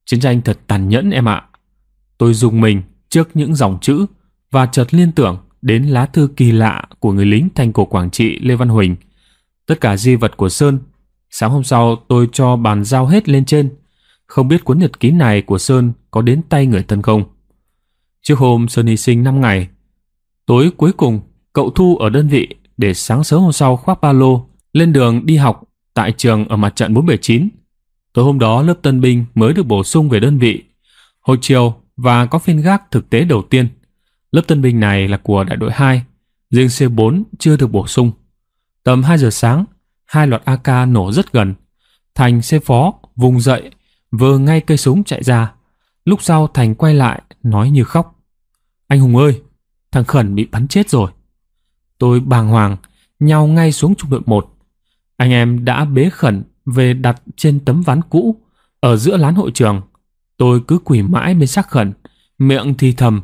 Chiến tranh thật tàn nhẫn em ạ. Tôi rùng mình trước những dòng chữ và chợt liên tưởng đến lá thư kỳ lạ của người lính thành cổ Quảng Trị Lê Văn Huỳnh. Tất cả di vật của Sơn. Sáng hôm sau tôi cho bàn giao hết lên trên. Không biết cuốn nhật ký này của Sơn có đến tay người thân không. Trước hôm Sơn hy sinh 5 ngày, tối cuối cùng cậu Thu ở đơn vị để sáng sớm hôm sau khoác ba lô lên đường đi học tại trường ở mặt trận 479. Tối hôm đó lớp tân binh mới được bổ sung về đơn vị. Hồi chiều và có phiên gác thực tế đầu tiên. Lớp tân binh này là của đại đội 2, riêng C4 chưa được bổ sung. Tầm 2 giờ sáng, hai loạt AK nổ rất gần. Thành C phó vùng dậy, vờ ngay cây súng chạy ra. Lúc sau Thành quay lại nói như khóc: "Anh Hùng ơi, thằng Khẩn bị bắn chết rồi." Tôi bàng hoàng, nhau ngay xuống trung đội 1. Anh em đã bế Khẩn về đặt trên tấm ván cũ ở giữa lán hội trường. Tôi cứ quỳ mãi bên xác Khẩn, miệng thì thầm: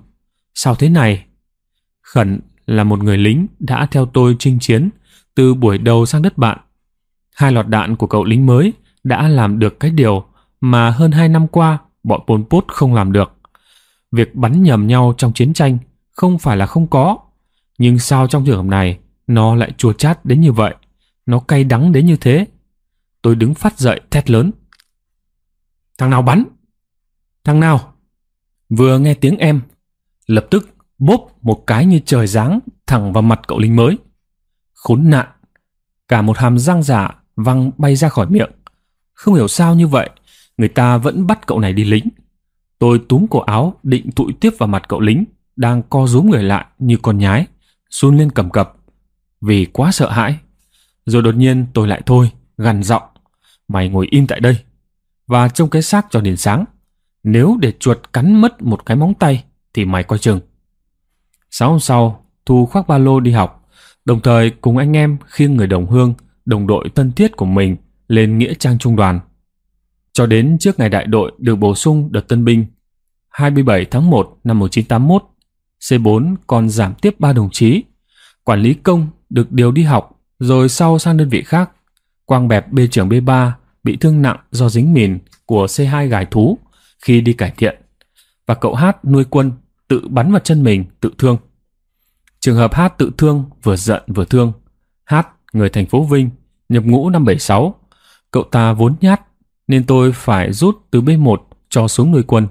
"Sao thế này?" Khẩn là một người lính đã theo tôi chinh chiến từ buổi đầu sang đất bạn. Hai loạt đạn của cậu lính mới đã làm được cái điều mà hơn 2 năm qua bọn Pol Pot không làm được. Việc bắn nhầm nhau trong chiến tranh không phải là không có, nhưng sao trong trường hợp này nó lại chua chát đến như vậy, nó cay đắng đến như thế. Tôi đứng phắt dậy thét lớn: "Thằng nào bắn? Thằng nào?" Vừa nghe tiếng em, lập tức bốp một cái như trời giáng thẳng vào mặt cậu lính mới. Khốn nạn, cả một hàm răng giả văng bay ra khỏi miệng. Không hiểu sao như vậy, người ta vẫn bắt cậu này đi lính. Tôi túm cổ áo định tụi tiếp vào mặt cậu lính đang co rúm người lại như con nhái, run lên cầm cập vì quá sợ hãi. Rồi đột nhiên tôi lại thôi, gằn giọng: "Mày ngồi im tại đây và trông cái xác cho đến sáng. Nếu để chuột cắn mất một cái móng tay thì mày coi chừng." Sáng hôm sau, Thu khoác ba lô đi học, đồng thời cùng anh em khiêng người đồng hương, đồng đội thân thiết của mình lên nghĩa trang trung đoàn. Cho đến trước ngày đại đội được bổ sung đợt tân binh 27 tháng 1 năm 1981, C4 còn giảm tiếp 3 đồng chí. Quản lý công được điều đi học rồi sau sang đơn vị khác. Quang Bẹp B trưởng B3 bị thương nặng do dính mìn của C2 gài thú khi đi cải thiện. Và cậu Hát nuôi quân tự bắn vào chân mình tự thương. Trường hợp Hát tự thương vừa giận vừa thương. Hát người thành phố Vinh, nhập ngũ năm 76. Cậu ta vốn nhát nên tôi phải rút từ B1 cho xuống nuôi quân.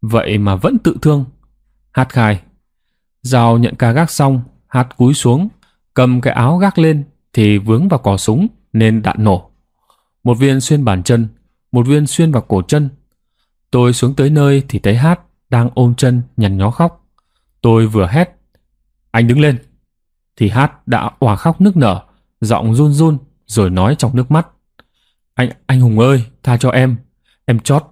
Vậy mà vẫn tự thương. Hát khai: "Giao nhận ca gác xong, Hát cúi xuống, cầm cái áo gác lên thì vướng vào cò súng nên đạn nổ. Một viên xuyên bàn chân, một viên xuyên vào cổ chân. Tôi xuống tới nơi thì thấy Hát đang ôm chân nhằn nhó khóc. Tôi vừa hét: 'Anh đứng lên!' thì Hát đã òa khóc nức nở, giọng run run rồi nói trong nước mắt: 'Anh Hùng ơi, tha cho em chót!'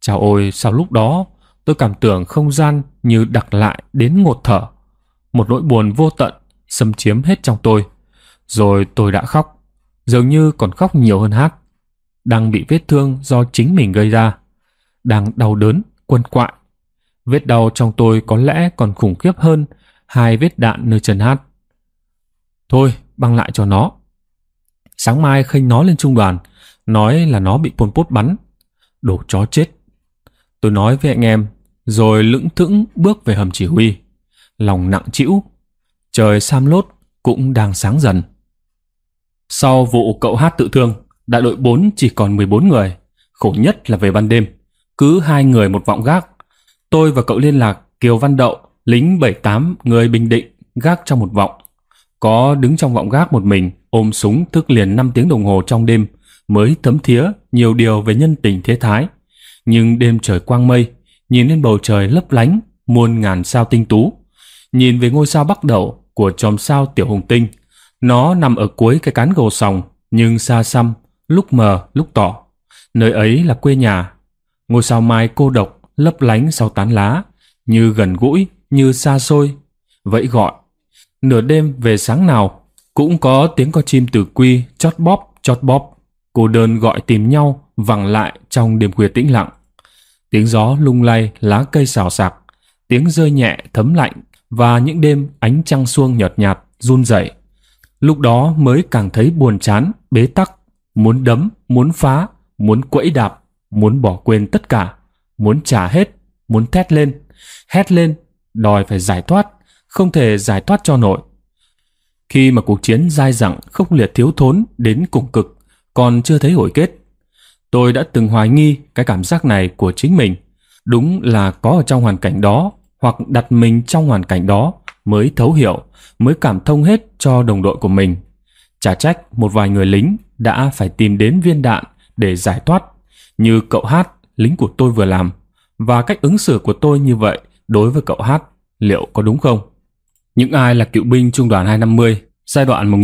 Chào ôi, sao lúc đó tôi cảm tưởng không gian như đặc lại đến ngột thở. Một nỗi buồn vô tận xâm chiếm hết trong tôi. Rồi tôi đã khóc, dường như còn khóc nhiều hơn Hát. Đang bị vết thương do chính mình gây ra, đang đau đớn, quằn quại. Vết đau trong tôi có lẽ còn khủng khiếp hơn 2 vết đạn nơi chân Hát. Thôi, băng lại cho nó. Sáng mai khênh nó lên trung đoàn, nói là nó bị Pol Pot bắn. Đồ chó chết." Tôi nói với anh em, rồi lững thững bước về hầm chỉ huy. Lòng nặng trĩu, trời Sam Lốt cũng đang sáng dần. Sau vụ cậu Hát tự thương, đại đội 4 chỉ còn 14 người. Khổ nhất là về ban đêm, cứ 2 người một vọng gác. Tôi và cậu liên lạc Kiều Văn Đậu, lính 78 người Bình Định, gác trong một vọng. Có đứng trong vọng gác một mình, ôm súng thức liền 5 tiếng đồng hồ trong đêm mới thấm thía nhiều điều về nhân tình thế thái. Nhưng đêm trời quang mây, nhìn lên bầu trời lấp lánh muôn ngàn sao tinh tú, nhìn về ngôi sao Bắc Đẩu của chòm sao Tiểu Hồng Tinh. Nó nằm ở cuối cái cán gồ sòng, nhưng xa xăm, lúc mờ lúc tỏ. Nơi ấy là quê nhà. Ngôi sao Mai cô độc lấp lánh sau tán lá, như gần gũi, như xa xôi vẫy gọi. Nửa đêm về sáng nào cũng có tiếng con chim từ quy chót bóp chót bóp, cô đơn gọi tìm nhau vẳng lại trong đêm khuya tĩnh lặng. Tiếng gió lung lay lá cây xào xạc, tiếng rơi nhẹ thấm lạnh và những đêm ánh trăng suông nhợt nhạt run rẩy. Lúc đó mới càng thấy buồn chán, bế tắc, muốn đấm, muốn phá, muốn quẫy đạp, muốn bỏ quên tất cả, muốn trả hết, muốn thét lên, hét lên, đòi phải giải thoát, không thể giải thoát cho nổi. Khi mà cuộc chiến dai dẳng, khốc liệt, thiếu thốn đến cùng cực, còn chưa thấy hồi kết. Tôi đã từng hoài nghi cái cảm giác này của chính mình. Đúng là có ở trong hoàn cảnh đó, hoặc đặt mình trong hoàn cảnh đó mới thấu hiểu, mới cảm thông hết cho đồng đội của mình. Chả trách một vài người lính đã phải tìm đến viên đạn để giải thoát, như cậu Hát, lính của tôi vừa làm. Và cách ứng xử của tôi như vậy đối với cậu Hát liệu có đúng không? Những ai là cựu binh Trung đoàn 250 giai đoạn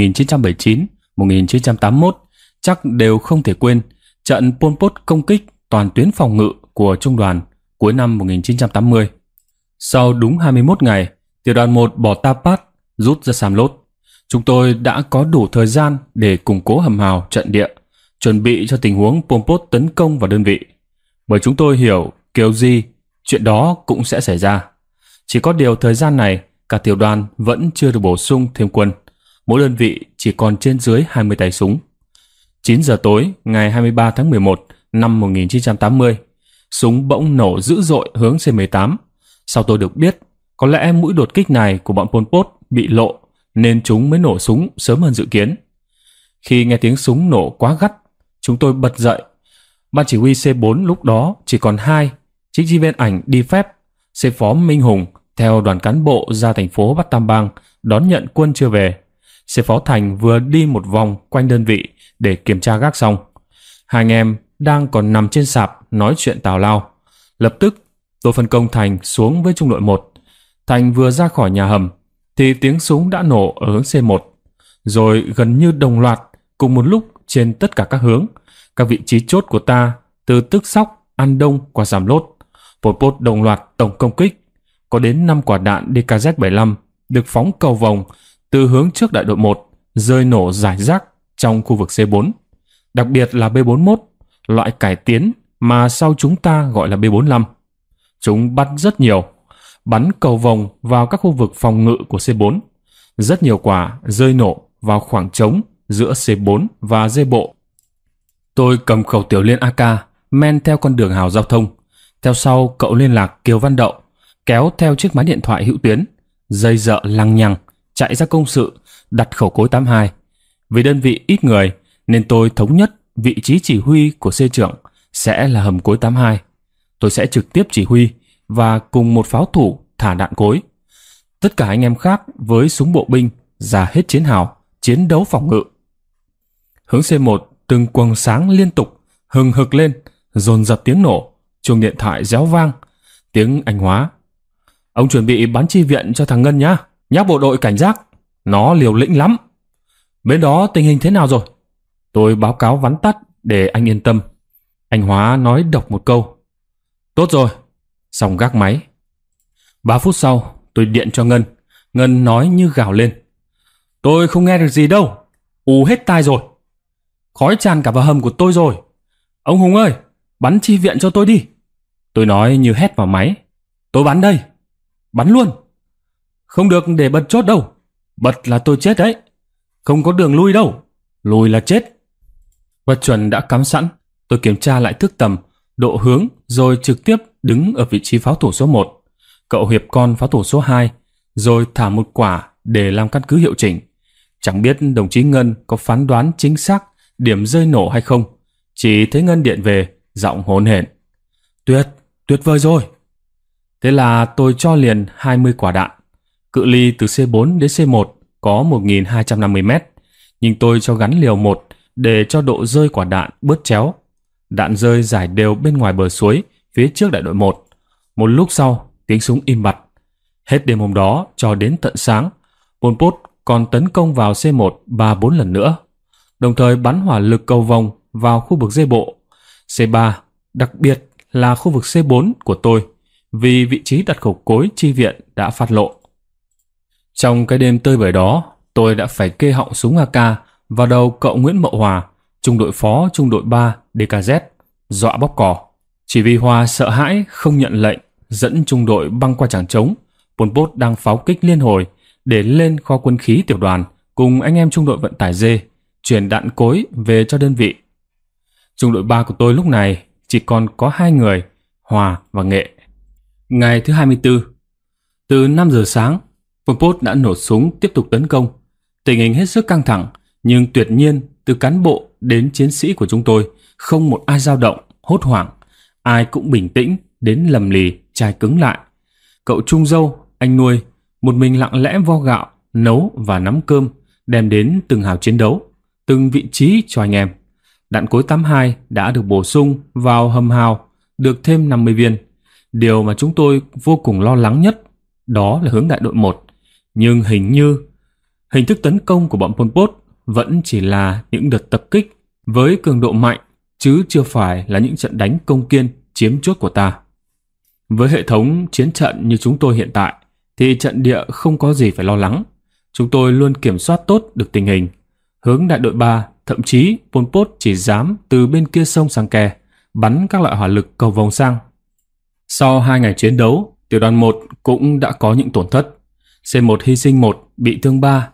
1979-1981 chắc đều không thể quên trận Pol Pot công kích toàn tuyến phòng ngự của Trung đoàn cuối năm 1980. Sau đúng 21 ngày, Tiểu đoàn 1 bỏ Tà Pát, rút ra Sam Lốt. Chúng tôi đã có đủ thời gian để củng cố hầm hào trận địa, chuẩn bị cho tình huống Pol Pot tấn công vào đơn vị. Bởi chúng tôi hiểu kiểu gì chuyện đó cũng sẽ xảy ra. Chỉ có điều thời gian này cả tiểu đoàn vẫn chưa được bổ sung thêm quân. Mỗi đơn vị chỉ còn trên dưới 20 tay súng. 9 giờ tối ngày 23 tháng 11 năm 1980, súng bỗng nổ dữ dội hướng C-18. Sau tôi được biết, có lẽ mũi đột kích này của bọn Pol Pot bị lộ nên chúng mới nổ súng sớm hơn dự kiến. Khi nghe tiếng súng nổ quá gắt, chúng tôi bật dậy. Ban chỉ huy C4 lúc đó chỉ còn 2, chính trị viên Ảnh đi phép, C phó Minh Hùng theo đoàn cán bộ ra thành phố Bắc Tam Bang đón nhận quân chưa về. C phó Thành vừa đi một vòng quanh đơn vị để kiểm tra gác xong. Hai anh em đang còn nằm trên sạp nói chuyện tào lao. Lập tức tôi phân công Thành xuống với trung đội 1. Thành vừa ra khỏi nhà hầm thì tiếng súng đã nổ ở hướng C1, rồi gần như đồng loạt cùng một lúc trên tất cả các hướng, các vị trí chốt của ta từ Tức Sóc, An Đông qua Sam Lốt. Pol Pot đồng loạt tổng công kích. Có đến 5 quả đạn DKZ-75 được phóng cầu vòng từ hướng trước đại đội 1 rơi nổ rải rác trong khu vực C4. Đặc biệt là B41, loại cải tiến mà sau chúng ta gọi là B45. Chúng bắn rất nhiều, bắn cầu vòng vào các khu vực phòng ngự của C4. Rất nhiều quả rơi nổ vào khoảng trống giữa C4 và dê bộ. Tôi cầm khẩu tiểu liên AK men theo con đường hào giao thông. Theo sau cậu liên lạc Kiều Văn Đậu, kéo theo chiếc máy điện thoại hữu tuyến, dây dợ lằng nhằng chạy ra công sự đặt khẩu cối 82. Vì đơn vị ít người nên tôi thống nhất vị trí chỉ huy của C trưởng sẽ là hầm cối 82. Tôi sẽ trực tiếp chỉ huy và cùng một pháo thủ thả đạn cối. Tất cả anh em khác với súng bộ binh ra hết chiến hào, chiến đấu phòng ngự. Hướng C1 từng quầng sáng liên tục hừng hực lên, dồn dập tiếng nổ, chuông điện thoại réo vang, tiếng Anh Hóa. Ông chuẩn bị bắn chi viện cho thằng Ngân nhá, nhắc bộ đội cảnh giác, nó liều lĩnh lắm. Bên đó tình hình thế nào rồi? Tôi báo cáo vắn tắt để anh yên tâm. Anh Hóa nói độc một câu: tốt rồi, xong gác máy. 3 phút sau tôi điện cho Ngân. Ngân nói như gào lên: tôi không nghe được gì đâu, ù hết tai rồi, khói tràn cả vào hầm của tôi rồi. Ông Hùng ơi, bắn chi viện cho tôi đi. Tôi nói như hét vào máy: tôi bắn đây, bắn luôn. Không được để bật chốt đâu, bật là tôi chết đấy. Không có đường lui đâu, lùi là chết. Vật chuẩn đã cắm sẵn. Tôi kiểm tra lại thước tầm, độ hướng, rồi trực tiếp đứng ở vị trí pháo thủ số 1. Cậu Hiệp Con pháo thủ số 2, rồi thả một quả để làm căn cứ hiệu chỉnh. Chẳng biết đồng chí Ngân có phán đoán chính xác điểm rơi nổ hay không. Chỉ thấy Ngân điện về, giọng hỗn hển: Tuyệt vời rồi. Thế là tôi cho liền 20 quả đạn. Cự ly từ C4 đến C1 có 1.250 mét, nhưng tôi cho gắn liều 1 để cho độ rơi quả đạn bớt chéo. Đạn rơi rải đều bên ngoài bờ suối phía trước đại đội 1. Một lúc sau tiếng súng im bặt. Hết đêm hôm đó cho đến tận sáng, Pol Pot còn tấn công vào C1 3-4 lần nữa, đồng thời bắn hỏa lực cầu vòng vào khu vực dê bộ C3, đặc biệt là khu vực C4 của tôi, vì vị trí đặt khẩu cối chi viện đã phát lộ. Trong cái đêm tơi bời đó, tôi đã phải kê họng súng AK vào đầu cậu Nguyễn Mậu Hòa, trung đội phó trung đội 3 DKZ, dọa bóp cò. Chỉ vì Hòa sợ hãi không nhận lệnh dẫn trung đội băng qua chảng trống. Pol Pot đang pháo kích liên hồi để lên kho quân khí tiểu đoàn cùng anh em trung đội vận tải dê, chuyển đạn cối về cho đơn vị. Trung đội 3 của tôi lúc này chỉ còn có 2 người, Hòa và Nghệ. Ngày thứ 24, từ 5 giờ sáng, Pol Pot đã nổ súng tiếp tục tấn công. Tình hình hết sức căng thẳng, nhưng tuyệt nhiên từ cán bộ đến chiến sĩ của chúng tôi, không một ai dao động, hốt hoảng, ai cũng bình tĩnh đến lầm lì, chai cứng lại. Cậu Trung Dâu, anh nuôi, một mình lặng lẽ vo gạo, nấu và nắm cơm, đem đến từng hào chiến đấu, từng vị trí cho anh em. Đạn cối 82 đã được bổ sung vào hầm hào, được thêm 50 viên. Điều mà chúng tôi vô cùng lo lắng nhất đó là hướng đại đội 1. Nhưng hình như hình thức tấn công của bọn Pol Pot vẫn chỉ là những đợt tập kích với cường độ mạnh, chứ chưa phải là những trận đánh công kiên chiếm chốt của ta. Với hệ thống chiến trận như chúng tôi hiện tại thì trận địa không có gì phải lo lắng. Chúng tôi luôn kiểm soát tốt được tình hình. Hướng đại đội 3, thậm chí Pol Pot chỉ dám từ bên kia sông Sangke bắn các loại hỏa lực cầu vòng sang. Sau 2 ngày chiến đấu, tiểu đoàn 1 cũng đã có những tổn thất. C1 hy sinh 1, bị thương 3.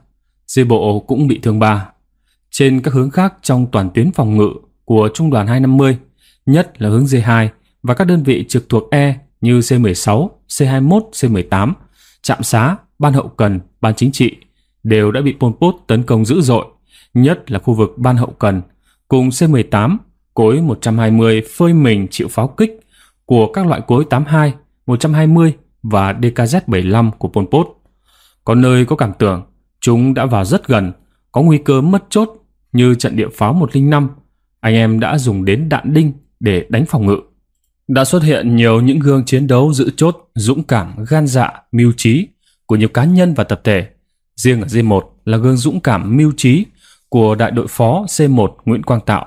C bộ cũng bị thương 3. Trên các hướng khác trong toàn tuyến phòng ngự của Trung đoàn 250, nhất là hướng D2 và các đơn vị trực thuộc E như C16, C21, C18, trạm xá, ban hậu cần, ban chính trị đều đã bị Pol Pot tấn công dữ dội, nhất là khu vực ban hậu cần, cùng C18, cối 120 phơi mình chịu pháo kích của các loại cối 82, 120 và DKZ-75 của Pol Pot. Có nơi có cảm tưởng chúng đã vào rất gần, có nguy cơ mất chốt như trận địa pháo 105, anh em đã dùng đến đạn đinh để đánh phòng ngự. Đã xuất hiện nhiều những gương chiến đấu giữ chốt, dũng cảm, gan dạ, mưu trí của nhiều cá nhân và tập thể. Riêng ở D1 là gương dũng cảm mưu trí của đại đội phó C1 Nguyễn Quang Tạo,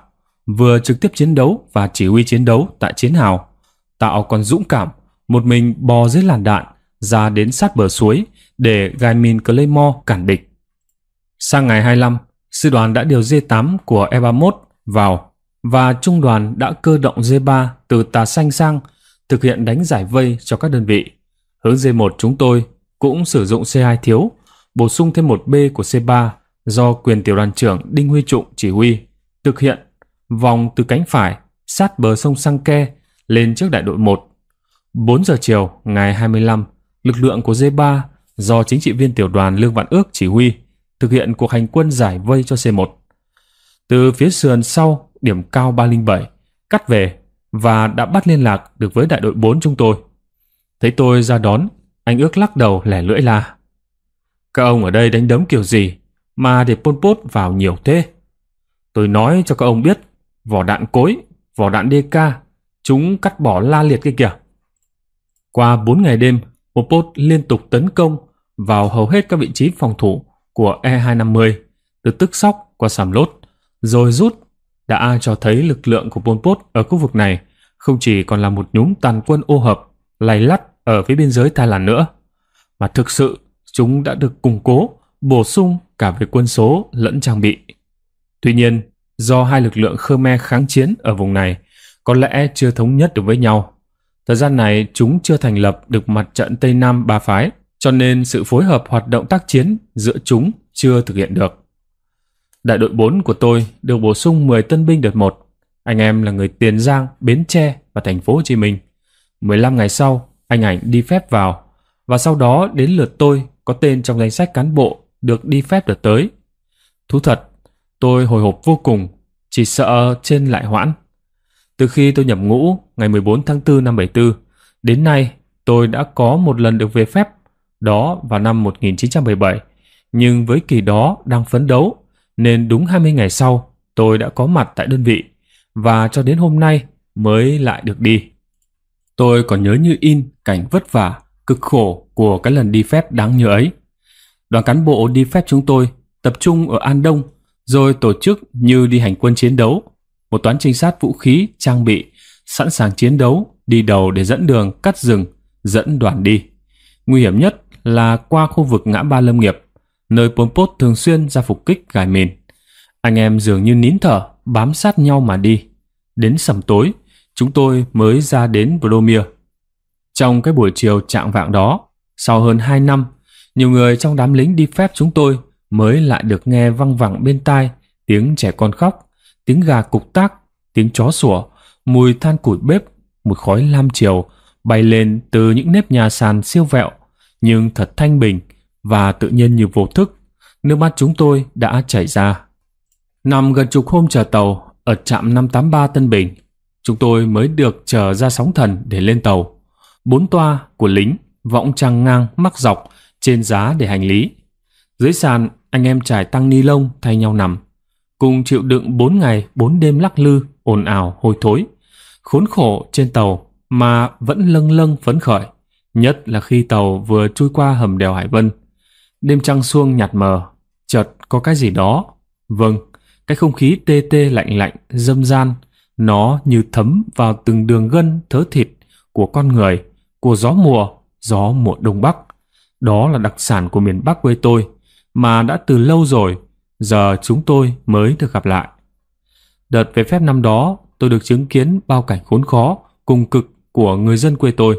vừa trực tiếp chiến đấu và chỉ huy chiến đấu tại chiến hào. Tạo còn dũng cảm, một mình bò dưới làn đạn, ra đến sát bờ suối để gai mìn Claymore cản địch. Sang ngày 25, sư đoàn đã điều D8 của E31 vào và trung đoàn đã cơ động D3 từ Tà Xanh sang thực hiện đánh giải vây cho các đơn vị. Hướng D1 chúng tôi cũng sử dụng C2 thiếu, bổ sung thêm một B của C3 do quyền tiểu đoàn trưởng Đinh Huy Trụng chỉ huy, thực hiện vòng từ cánh phải sát bờ sông Sangke lên trước đại đội 1. 4 giờ chiều ngày 25, lực lượng của D3 do chính trị viên tiểu đoàn Lương Văn Ước chỉ huy thực hiện cuộc hành quân giải vây cho C1. Từ phía sườn sau điểm cao 307 cắt về và đã bắt liên lạc được với đại đội 4 chúng tôi. Thấy tôi ra đón, anh Ước lắc đầu lẻ lưỡi la: "Các ông ở đây đánh đấm kiểu gì mà để Pol Pot vào nhiều thế? Tôi nói cho các ông biết, vỏ đạn cối, vỏ đạn DK chúng cắt bỏ la liệt kia kìa." Qua 4 ngày đêm, Pol Pot liên tục tấn công vào hầu hết các vị trí phòng thủ của E250, từ Tức Sóc qua Sam Lốt, rồi rút, đã cho thấy lực lượng của Pol Pot ở khu vực này không chỉ còn là một nhúm tàn quân ô hợp lầy lắt ở phía biên giới Thái Lan nữa, mà thực sự chúng đã được củng cố, bổ sung cả về quân số lẫn trang bị. Tuy nhiên, do hai lực lượng Khmer kháng chiến ở vùng này có lẽ chưa thống nhất được với nhau, thời gian này chúng chưa thành lập được mặt trận Tây Nam 3 phái, cho nên sự phối hợp hoạt động tác chiến giữa chúng chưa thực hiện được. Đại đội 4 của tôi được bổ sung 10 tân binh đợt 1, anh em là người Tiền Giang, Bến Tre và thành phố Hồ Chí Minh. 15 ngày sau, anh Ảnh đi phép vào, và sau đó đến lượt tôi có tên trong danh sách cán bộ được đi phép đợt tới. Thú thật, tôi hồi hộp vô cùng, chỉ sợ trên lại hoãn. Từ khi tôi nhập ngũ ngày 14 tháng 4 năm 74, đến nay tôi đã có một lần được về phép, đó vào năm 1977. Nhưng với kỳ đó đang phấn đấu, nên đúng 20 ngày sau tôi đã có mặt tại đơn vị, và cho đến hôm nay mới lại được đi. Tôi còn nhớ như in cảnh vất vả, cực khổ của cái lần đi phép đáng nhớ ấy. Đoàn cán bộ đi phép chúng tôi tập trung ở An Đông, rồi tổ chức như đi hành quân chiến đấu. Một toán trinh sát vũ khí, trang bị, sẵn sàng chiến đấu, đi đầu để dẫn đường, cắt rừng, dẫn đoàn đi. Nguy hiểm nhất là qua khu vực ngã ba Lâm Nghiệp, nơi Pol Pot thường xuyên ra phục kích gài mìn. Anh em dường như nín thở, bám sát nhau mà đi. Đến sầm tối, chúng tôi mới ra đến Bromia. Trong cái buổi chiều chạng vạng đó, sau hơn 2 năm, nhiều người trong đám lính đi phép chúng tôi mới lại được nghe văng vẳng bên tai tiếng trẻ con khóc, tiếng gà cục tác, tiếng chó sủa, mùi than củi bếp, mùi khói lam chiều bay lên từ những nếp nhà sàn siêu vẹo, nhưng thật thanh bình và tự nhiên như vô thức. Nước mắt chúng tôi đã chảy ra. Nằm gần chục hôm chờ tàu ở trạm 583 Tân Bình, chúng tôi mới được chở ra Sóng Thần để lên tàu. 4 toa của lính võng trăng ngang mắc dọc trên giá để hành lý. Dưới sàn, anh em trải tăng ni lông thay nhau nằm, cùng chịu đựng 4 ngày 4 đêm lắc lư, ồn ào hôi thối. Khốn khổ trên tàu mà vẫn lâng lâng phấn khởi, nhất là khi tàu vừa trôi qua hầm đèo Hải Vân. Đêm trăng xuông nhạt mờ, chợt có cái gì đó. Vâng, cái không khí tê tê lạnh lạnh, dâm gian, nó như thấm vào từng đường gân thớ thịt của con người, của gió mùa Đông Bắc. Đó là đặc sản của miền Bắc quê tôi, mà đã từ lâu rồi, giờ chúng tôi mới được gặp lại. Đợt về phép năm đó, tôi được chứng kiến bao cảnh khốn khó, cùng cực của người dân quê tôi.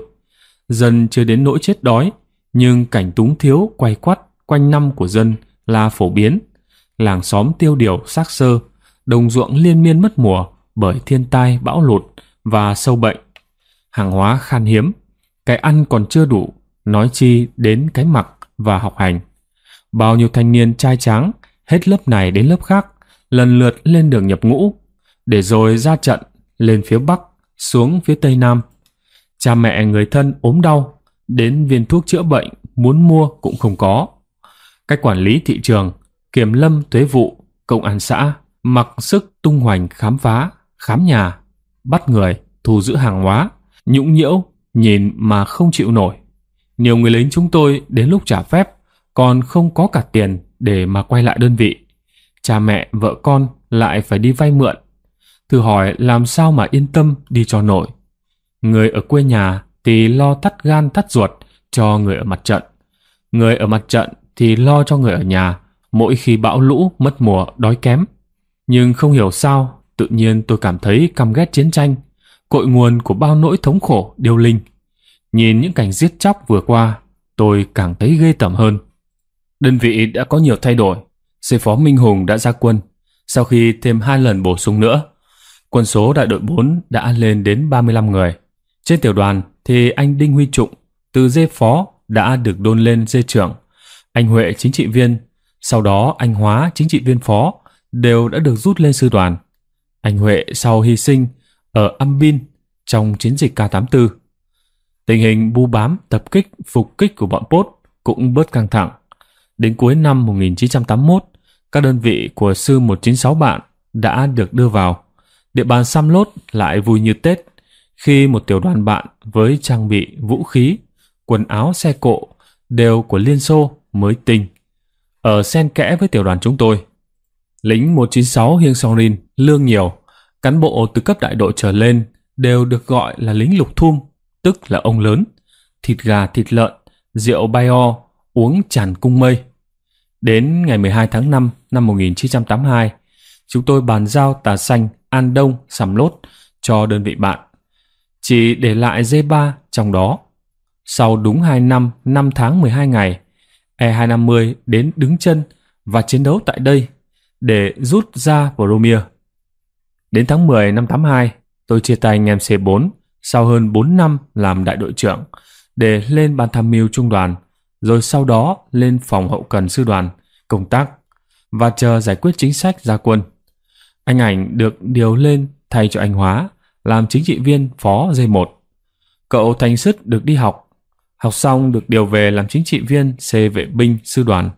Dân chưa đến nỗi chết đói, nhưng cảnh túng thiếu quay quắt quanh năm của dân là phổ biến. Làng xóm tiêu điều xác xơ, đồng ruộng liên miên mất mùa bởi thiên tai bão lụt và sâu bệnh. Hàng hóa khan hiếm, cái ăn còn chưa đủ, nói chi đến cái mặc và học hành. Bao nhiêu thanh niên trai tráng, hết lớp này đến lớp khác, lần lượt lên đường nhập ngũ, để rồi ra trận, lên phía Bắc, xuống phía Tây Nam. Cha mẹ người thân ốm đau, đến viên thuốc chữa bệnh muốn mua cũng không có. Cái quản lý thị trường, kiểm lâm thuế vụ, công an xã mặc sức tung hoành khám phá, khám nhà, bắt người, thu giữ hàng hóa, nhũng nhiễu, nhìn mà không chịu nổi. Nhiều người lính chúng tôi đến lúc trả phép còn không có cả tiền để mà quay lại đơn vị. Cha mẹ, vợ con lại phải đi vay mượn. Thử hỏi làm sao mà yên tâm đi cho nổi. Người ở quê nhà thì lo thắt gan thắt ruột cho người ở mặt trận. Người ở mặt trận thì lo cho người ở nhà mỗi khi bão lũ mất mùa đói kém. Nhưng không hiểu sao, tự nhiên tôi cảm thấy căm ghét chiến tranh, cội nguồn của bao nỗi thống khổ điêu linh. Nhìn những cảnh giết chóc vừa qua, tôi càng thấy ghê tởm hơn. Đơn vị đã có nhiều thay đổi. Sư phó Minh Hùng đã ra quân, sau khi thêm 2 lần bổ sung nữa. Quân số đại đội 4 đã lên đến 35 người. Trên tiểu đoàn thì anh Đinh Huy Trụng từ dê phó đã được đôn lên dê trưởng. Anh Huệ chính trị viên, sau đó anh Hóa chính trị viên phó đều đã được rút lên sư đoàn. Anh Huệ sau hy sinh ở Am Bin trong chiến dịch K84. Tình hình bu bám, tập kích, phục kích của bọn Pốt cũng bớt căng thẳng. Đến cuối năm 1981, các đơn vị của sư 196 bạn đã được đưa vào. Địa bàn Sam Lốt lại vui như Tết khi một tiểu đoàn bạn với trang bị vũ khí, quần áo xe cộ đều của Liên Xô mới tinh ở xen kẽ với tiểu đoàn chúng tôi. Lính 196 Hiêng Sorin lương nhiều, cán bộ từ cấp đại đội trở lên đều được gọi là lính lục thum, tức là ông lớn, thịt gà thịt lợn, rượu Bayor uống tràn cung mây. Đến ngày 12 tháng 5 năm 1982, chúng tôi bàn giao Tà Xanh, An Đông, Sam Lốt cho đơn vị bạn, chỉ để lại D3 trong đó. Sau đúng 2 năm 5 tháng 12 ngày, E250 đến đứng chân và chiến đấu tại đây để rút ra Bromia. Đến tháng 10 năm 82, tôi chia tay anh em C4 sau hơn 4 năm làm đại đội trưởng để lên ban tham mưu trung đoàn, rồi sau đó lên phòng hậu cần sư đoàn công tác và chờ giải quyết chính sách ra quân. Anh Ảnh được điều lên thay cho anh Hóa làm chính trị viên phó D1. Cậu Thành Sứt được đi học, học xong được điều về làm chính trị viên C vệ binh sư đoàn.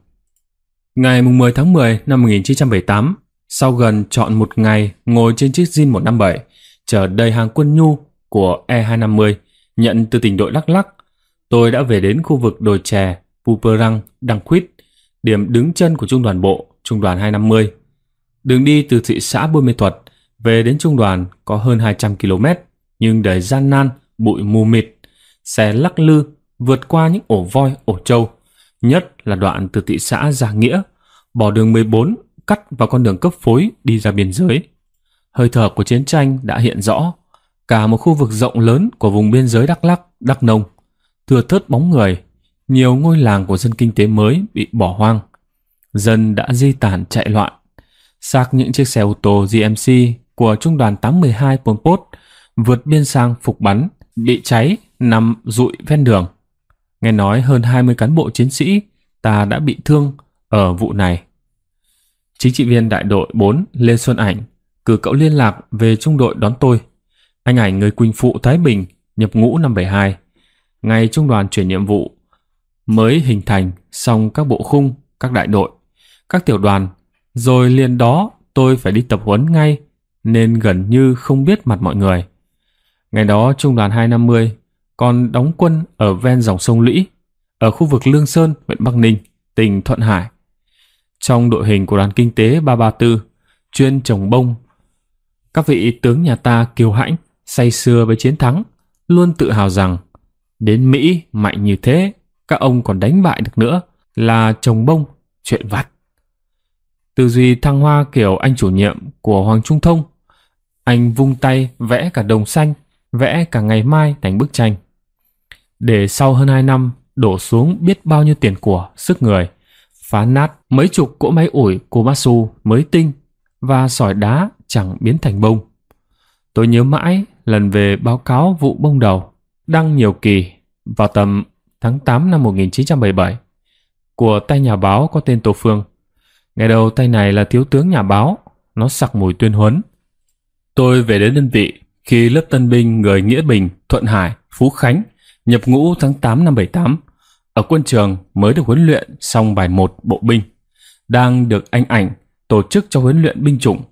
Ngày 10 tháng 10 năm 1978, sau gần trọn một ngày ngồi trên chiếc Zin 157 chở đầy hàng quân nhu của E250 nhận từ tỉnh đội Đắk Lắk, tôi đã về đến khu vực đồi chè Bù Bờ Răng, Đăng Khuyết, điểm đứng chân của trung đoàn bộ, trung đoàn 250. Đường đi từ thị xã Buôn Mê Thuột về đến trung đoàn có hơn 200 km, nhưng đầy gian nan, bụi mù mịt, xe lắc lư vượt qua những ổ voi, ổ trâu, nhất là đoạn từ thị xã Gia Nghĩa, bỏ đường 14 cắt vào con đường cấp phối đi ra biên giới. Hơi thở của chiến tranh đã hiện rõ, Cả một khu vực rộng lớn của vùng biên giới Đắk Lắk, Đắk Nông, thưa thớt bóng người, nhiều ngôi làng của dân kinh tế mới bị bỏ hoang. Dân đã di tản chạy loạn. Xác những chiếc xe ô tô GMC của Trung đoàn 812 Pol Pot vượt biên sang phục bắn, bị cháy, nằm rụi ven đường. Nghe nói hơn 20 cán bộ chiến sĩ ta đã bị thương ở vụ này. Chính trị viên đại đội 4 Lê Xuân Ảnh cử cậu liên lạc về trung đội đón tôi. Anh Ảnh người Quỳnh Phụ, Thái Bình, nhập ngũ năm 72. Ngày trung đoàn chuyển nhiệm vụ mới hình thành xong các bộ khung, các đại đội, các tiểu đoàn, rồi liền đó tôi phải đi tập huấn ngay nên gần như không biết mặt mọi người. Ngày đó trung đoàn 250 còn đóng quân ở ven dòng sông Lũy, ở khu vực Lương Sơn, huyện Bắc Ninh, tỉnh Thuận Hải. Trong đội hình của đoàn kinh tế 334 chuyên trồng bông, các vị tướng nhà ta kiêu hãnh, say sưa với chiến thắng, luôn tự hào rằng đến Mỹ mạnh như thế, các ông còn đánh bại được nữa là trồng bông, chuyện vặt. Tư duy thăng hoa kiểu anh chủ nhiệm của Hoàng Trung Thông, anh vung tay vẽ cả đồng xanh, vẽ cả ngày mai thành bức tranh. Để sau hơn 2 năm đổ xuống biết bao nhiêu tiền của, sức người, phá nát mấy chục cỗ máy ủi Komatsu mới tinh và sỏi đá chẳng biến thành bông. Tôi nhớ mãi lần về báo cáo vụ bông đầu, đăng nhiều kỳ vào tầm tháng 8 năm 1977 của tay nhà báo có tên Tô Phương. Ngày đầu tay này là thiếu tướng nhà báo, nó sặc mùi tuyên huấn. Tôi về đến đơn vị khi lớp tân binh người Nghĩa Bình, Thuận Hải, Phú Khánh nhập ngũ tháng 8 năm 78, ở quân trường mới được huấn luyện xong bài 1 bộ binh, đang được anh Ảnh tổ chức cho huấn luyện binh chủng.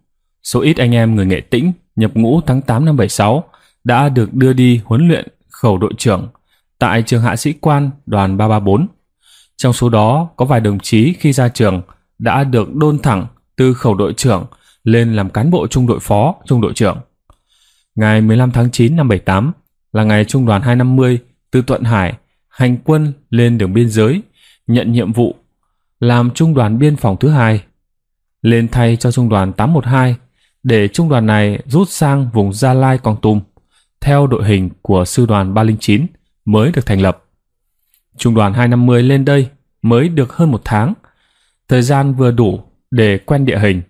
Số ít anh em người Nghệ Tĩnh nhập ngũ tháng 8 năm 76 đã được đưa đi huấn luyện khẩu đội trưởng tại trường Hạ Sĩ Quan đoàn 334. Trong số đó có vài đồng chí khi ra trường đã được đôn thẳng từ khẩu đội trưởng lên làm cán bộ trung đội phó, trung đội trưởng. Ngày 15 tháng 9 năm 78 là ngày trung đoàn 250 từ Thuận Hải hành quân lên đường biên giới, nhận nhiệm vụ làm trung đoàn biên phòng thứ hai, lên thay cho trung đoàn 812 để trung đoàn này rút sang vùng Gia Lai, Kon Tum theo đội hình của sư đoàn 309 mới được thành lập. Trung đoàn 250 lên đây mới được hơn một tháng, thời gian vừa đủ để quen địa hình,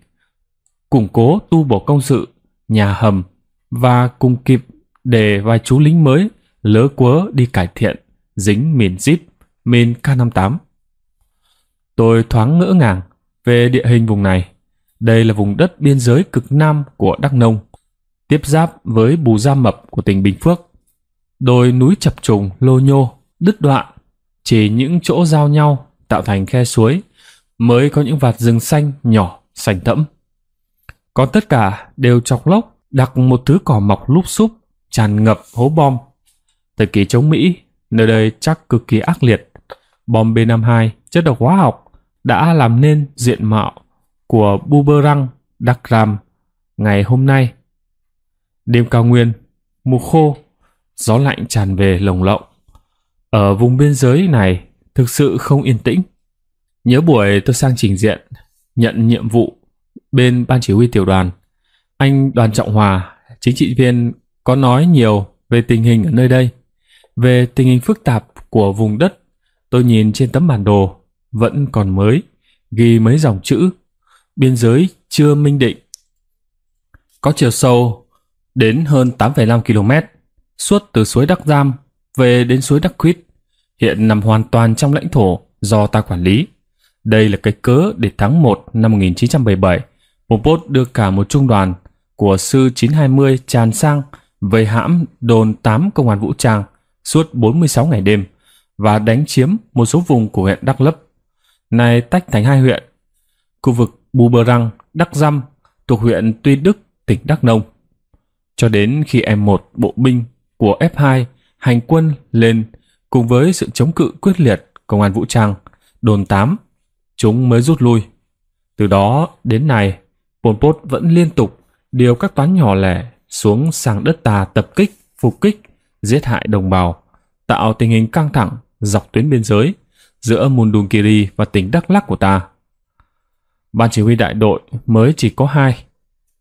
củng cố tu bổ công sự, nhà hầm và cùng kịp để vài chú lính mới lớ quớ đi cải thiện, dính mìn zip, mìn K58. Tôi thoáng ngỡ ngàng về địa hình vùng này. Đây là vùng đất biên giới cực nam của Đắk Nông, tiếp giáp với Bù Gia Mập của tỉnh Bình Phước. Đồi núi chập trùng, lô nhô, đứt đoạn, chỉ những chỗ giao nhau tạo thành khe suối mới có những vạt rừng xanh nhỏ, xanh thẫm. Còn tất cả đều chọc lốc, đặc một thứ cỏ mọc lúp xúp, tràn ngập hố bom. Thời kỳ chống Mỹ, nơi đây chắc cực kỳ ác liệt. Bom B-52, chất độc hóa học đã làm nên diện mạo của Bù Bờ Răng, Đắk Ram ngày hôm nay. Đêm cao nguyên, mùa khô, gió lạnh tràn về lồng lộng. Ở vùng biên giới này thực sự không yên tĩnh. Nhớ buổi tôi sang trình diện, nhận nhiệm vụ bên ban chỉ huy tiểu đoàn, anh Đoàn Trọng Hòa, chính trị viên, có nói nhiều về tình hình ở nơi đây, về tình hình phức tạp của vùng đất. Tôi nhìn trên tấm bản đồ vẫn còn mới, ghi mấy dòng chữ: biên giới chưa minh định, có chiều sâu đến hơn 8,5 km, suốt từ suối Đắk Giam về đến suối Đắk Quýt, hiện nằm hoàn toàn trong lãnh thổ do ta quản lý. Đây là cái cớ để tháng 1 năm 1977, Pol Pot đưa cả một trung đoàn của sư 920 tràn sang vây hãm đồn 8 công an vũ trang suốt 46 ngày đêm và đánh chiếm một số vùng của huyện Đắk Lấp, nay tách thành hai huyện. Khu vực Bù Bờ Răng, Đắk Dăm thuộc huyện Tuy Đức, tỉnh Đắk Nông. Cho đến khi M1 bộ binh của F2 hành quân lên cùng với sự chống cự quyết liệt công an vũ trang đồn 8, chúng mới rút lui. Từ đó đến nay, Pol Pot vẫn liên tục điều các toán nhỏ lẻ xuống sang đất ta tập kích, phục kích, giết hại đồng bào, tạo tình hình căng thẳng dọc tuyến biên giới giữa Mondulkiri và tỉnh Đắk Lắk của ta. Ban chỉ huy đại đội mới chỉ có 2.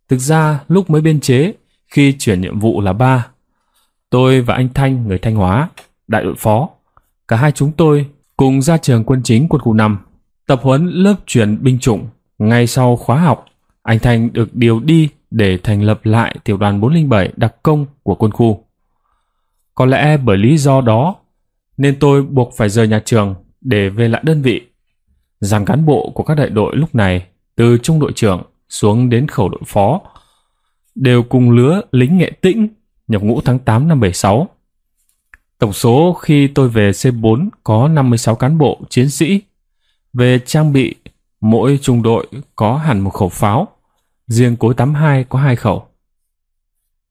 Thực ra lúc mới biên chế, khi chuyển nhiệm vụ là 3, Tôi và anh Thanh, người Thanh Hóa, đại đội phó, cả hai chúng tôi cùng ra trường quân chính quân khu 5, tập huấn lớp chuyển binh chủng. Ngay sau khóa học, anh Thanh được điều đi để thành lập lại tiểu đoàn 407 đặc công của quân khu. Có lẽ bởi lý do đó nên tôi buộc phải rời nhà trường để về lại đơn vị. Dàn cán bộ của các đại đội lúc này, từ trung đội trưởng xuống đến khẩu đội phó, đều cùng lứa lính Nghệ Tĩnh nhập ngũ tháng 8 năm 76. Tổng số khi tôi về C4 có 56 cán bộ chiến sĩ. Về trang bị, mỗi trung đội có hẳn một khẩu pháo, riêng cối 82 có 2 khẩu.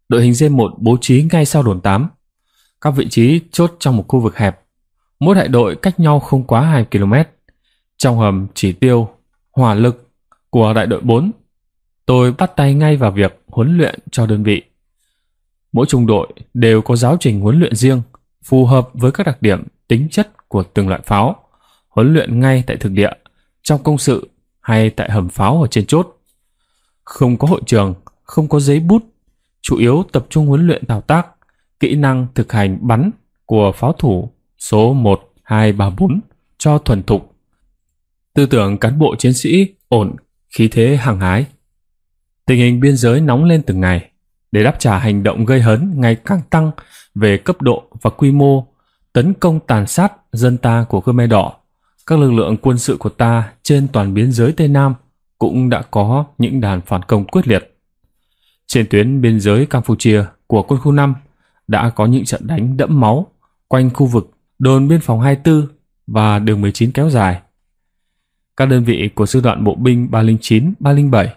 Đội hình D1 bố trí ngay sau đồn 8, các vị trí chốt trong một khu vực hẹp, mỗi đại đội cách nhau không quá 2 km. Trong hầm chỉ tiêu hỏa lực của đại đội 4, tôi bắt tay ngay vào việc huấn luyện cho đơn vị. Mỗi trung đội đều có giáo trình huấn luyện riêng, phù hợp với các đặc điểm tính chất của từng loại pháo, huấn luyện ngay tại thực địa, trong công sự hay tại hầm pháo ở trên chốt. Không có hội trường, không có giấy bút, chủ yếu tập trung huấn luyện thao tác, kỹ năng thực hành bắn của pháo thủ số 1, 2, 3, 4 cho thuần thục. Tư tưởng cán bộ chiến sĩ ổn, khí thế hăng hái. Tình hình biên giới nóng lên từng ngày. Để đáp trả hành động gây hấn ngày càng tăng về cấp độ và quy mô, tấn công tàn sát dân ta của Khmer Đỏ, các lực lượng quân sự của ta trên toàn biên giới Tây Nam cũng đã có những đòn phản công quyết liệt. Trên tuyến biên giới Campuchia của quân khu 5 đã có những trận đánh đẫm máu quanh khu vực đồn biên phòng 24 và đường 19 kéo dài. Các đơn vị của Sư đoàn Bộ binh 309, 307,